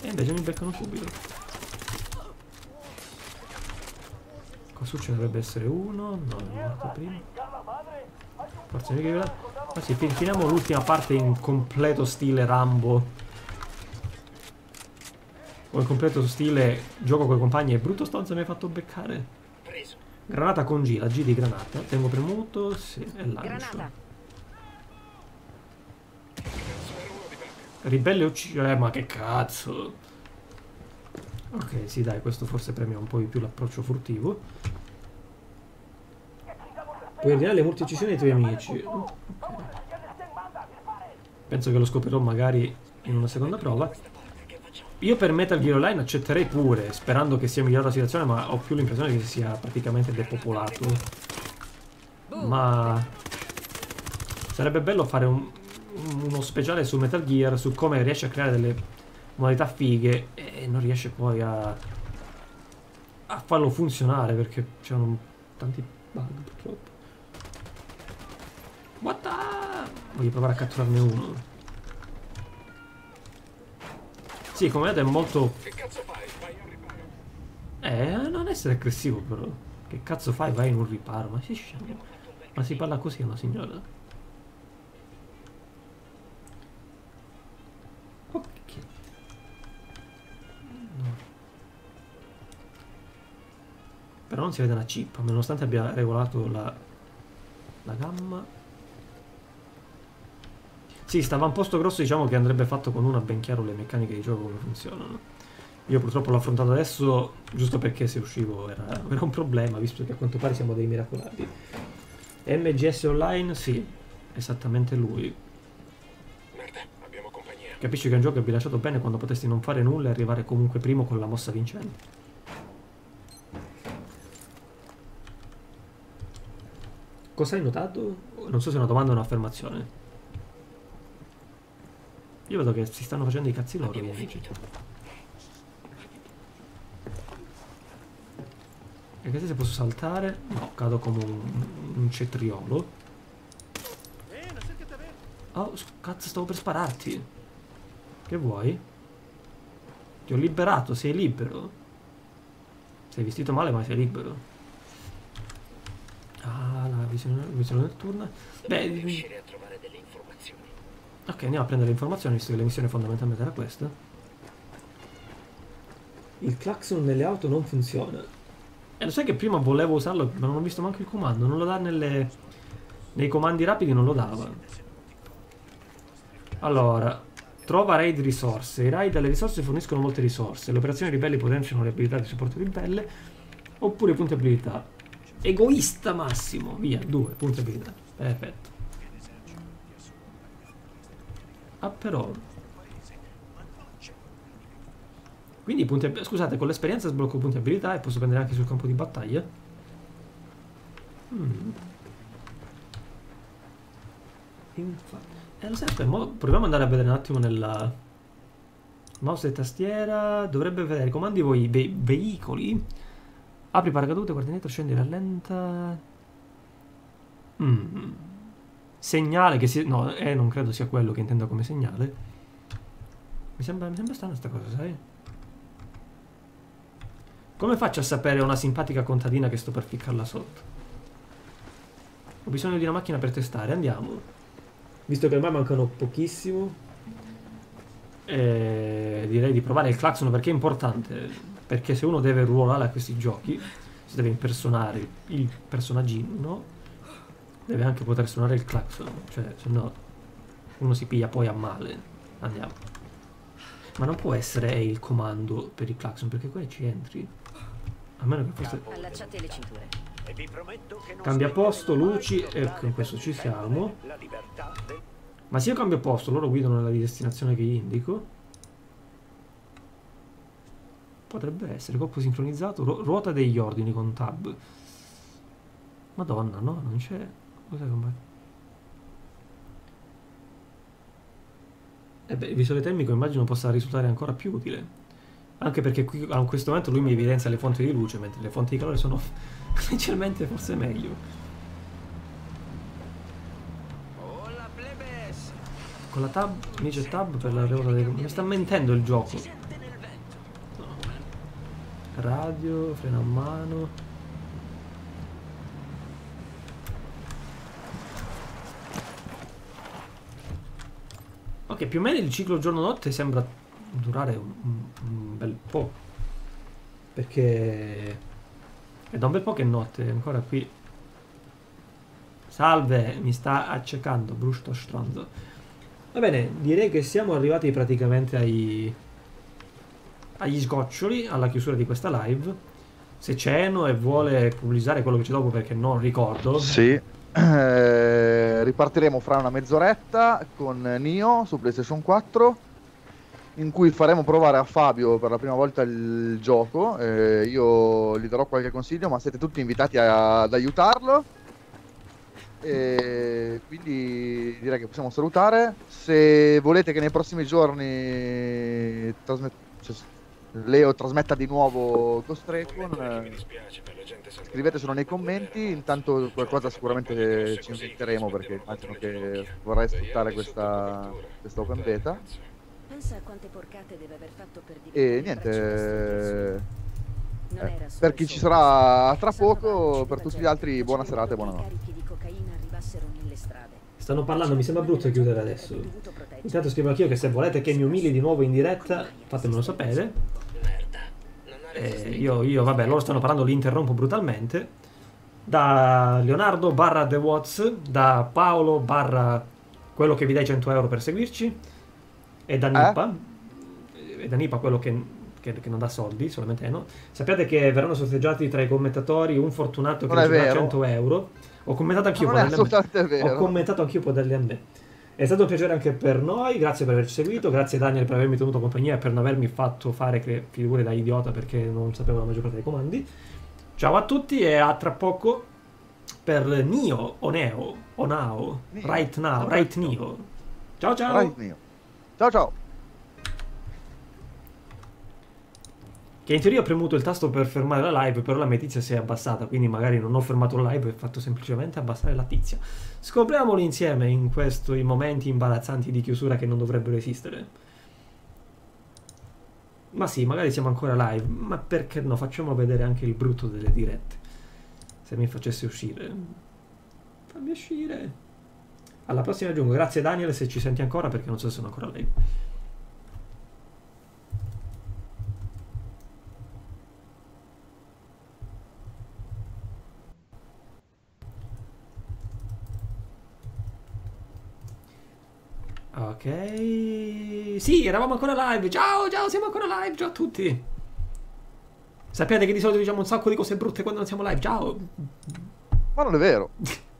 E invece mi beccano subito. Su ce ne dovrebbe essere uno, no, è morto prima. Forza mica. Ma sì, finiamo l'ultima parte in completo stile Rambo. O in completo stile gioco con i compagni. E brutto stronzo mi hai fatto beccare. Granata congela, G di granata. Tengo premuto, sì, e lancio. Ribelle ucciso, eh, ma che cazzo. Ok, sì, dai, questo forse premia un po' di più l'approccio furtivo. Puoi ordinare le multi-uccisioni ai tuoi amici. Okay. Penso che lo scoprirò magari in una seconda prova. Io per Metal Gear Online accetterei pure, sperando che sia migliorata la situazione, ma ho più l'impressione che sia praticamente depopolato. Ma... sarebbe bello fare un, uno speciale su Metal Gear, su come riesce a creare delle... modalità fighe e non riesce poi a, a farlo funzionare, perché c'erano tanti bug purtroppo. What the... Voglio provare a catturarne uno. Sì, come vedete è molto... Che cazzo fai? Vai in un riparo. Eh, non essere aggressivo però. Che cazzo fai? Vai in un riparo. Ma si scende. Ma si parla così a una signora? Ok. No. Però non si vede una cippa, nonostante abbia regolato la, la gamma. Sì, stava un posto grosso, diciamo che andrebbe fatto con una ben chiaro le meccaniche di gioco come funzionano. Io purtroppo l'ho affrontato adesso, giusto perché se uscivo era, era un problema, visto che a quanto pare siamo dei miracolati. M G S Online, sì, esattamente lui. Merda, abbiamo compagnia. Capisci che è un gioco che è bilanciato bene quando potesti non fare nulla e arrivare comunque primo con la mossa vincente. Cosa hai notato? Non so se è una domanda o un'affermazione. Io vedo che si stanno facendo i cazzi loro. E che se posso saltare? No, cado come un, un cetriolo. Oh, cazzo, stavo per spararti. Che vuoi? Ti ho liberato, sei libero. Sei vestito male ma sei libero. Ah, la visione, visione notturna. Beh... Ok, andiamo a prendere le informazioni, visto che la missione fondamentalmente era questa. Il clacson nelle auto non funziona. E lo sai che prima volevo usarlo, ma non ho visto manco il comando. Non lo dà nelle... nei comandi rapidi non lo dava. Allora, trova raid risorse. I raid alle risorse forniscono molte risorse. Le operazioni ribelli potenziano le abilità di supporto ribelle. Oppure punti abilità. Egoista massimo. Via, due punti abilità. Perfetto. Ah però. Quindi punti, scusate, con l'esperienza sblocco punti abilità e posso prendere anche sul campo di battaglia. Mm. Infatti. Eh lo sento, proviamo ad andare a vedere un attimo nella mouse e tastiera. Dovrebbe vedere comandi voi ve veicoli. Apri paracadute, guarda indietro, scendi, rallenta. Mm. Segnale che si... No, eh, non credo sia quello che intendo come segnale. Mi sembra, mi sembra strana sta cosa, sai? Come faccio a sapere a una simpatica contadina che sto per ficcarla sotto? Ho bisogno di una macchina per testare, andiamo. Visto che ormai mancano pochissimo, eh, direi di provare il clacson perché è importante. Perché se uno deve ruolare a questi giochi, si deve impersonare il personaggino, no? Deve anche poter suonare il clacson, cioè se no uno si piglia poi a male. Andiamo. Ma non può essere il comando per il clacson, perché qua ci entri. A meno che forse... Allacciate le cinture. E vi prometto che non cambia posto, luci, ecco, in questo ci siamo. Ma se io cambio posto, loro guidano nella destinazione che gli indico. Potrebbe essere, colpo sincronizzato, ru ruota degli ordini con tab. Madonna, no, non c'è... Cos'è combattere? E beh, il visore termico immagino possa risultare ancora più utile. Anche perché qui a questo momento lui mi evidenzia le fonti di luce, mentre le fonti di calore sono leggermente forse meglio. Con la tab, mi c'è tab per la regola dei... Mi sta mentendo il gioco. Radio, freno a mano... Ok, più o meno il ciclo giorno-notte sembra durare un, un bel po'. Perché è da un bel po' che è notte, ancora qui. Salve, mi sta accecando, brusto stronzo. Va bene, direi che siamo arrivati praticamente ai, agli sgoccioli, alla chiusura di questa live. Se c'è Eno e vuole pubblicizzare quello che c'è dopo perché non ricordo. Sì. Eh, ripartiremo fra una mezz'oretta con Nioh su PlayStation quattro, in cui faremo provare a Fabio per la prima volta il gioco. eh, Io gli darò qualche consiglio, ma siete tutti invitati a, ad aiutarlo. eh, Quindi direi che possiamo salutare. Se volete che nei prossimi giorni trasmet- cioè, Leo trasmetta di nuovo Ghost Recon, scrivetecelo nei commenti, intanto qualcosa sicuramente ci inventeremo perché immagino che vorrei sfruttare questa, questa open beta. E niente, eh, per chi ci sarà tra poco, per tutti gli altri buona serata e buonanotte. Stanno parlando, mi sembra brutto chiudere adesso. Intanto scrivo anch'io che se volete che mi umili di nuovo in diretta, fatemelo sapere. Eh, io, io, vabbè, loro stanno parlando, li interrompo brutalmente. Da Leonardo barra The Watts, da Paolo barra quello che vi dai cento euro per seguirci, e da Nipa, eh? e da Nipa quello che, che, che non dà soldi, solamente no. Sappiate che verranno sorteggiati tra i commentatori un fortunato che riceverà cento euro. Ho commentato anch'io anch Podelli a me. È stato un piacere anche per noi, grazie per averci seguito, grazie Daniel per avermi tenuto compagnia e per non avermi fatto fare figure da idiota perché non sapevo la maggior parte dei comandi. Ciao a tutti e a tra poco per Nioh o Neo o Now, Nioh. Right Now, Right Nioh. Ciao ciao! Right Nioh. Ciao ciao! Che in teoria ho premuto il tasto per fermare la live, però la mia tizia si è abbassata, quindi magari non ho fermato la live e ho fatto semplicemente abbassare la tizia. Scopriamolo insieme in questi momenti imbarazzanti di chiusura che non dovrebbero esistere. Ma sì, magari siamo ancora live, ma perché no? Facciamo vedere anche il brutto delle dirette. Se mi facesse uscire. Fammi uscire. Alla prossima aggiungo, grazie Daniel se ci senti ancora perché non so se sono ancora live. Ok, sì, eravamo ancora live. Ciao, ciao, siamo ancora live. Ciao a tutti. Sappiate che di solito diciamo un sacco di cose brutte quando non siamo live. Ciao. Ma non è vero.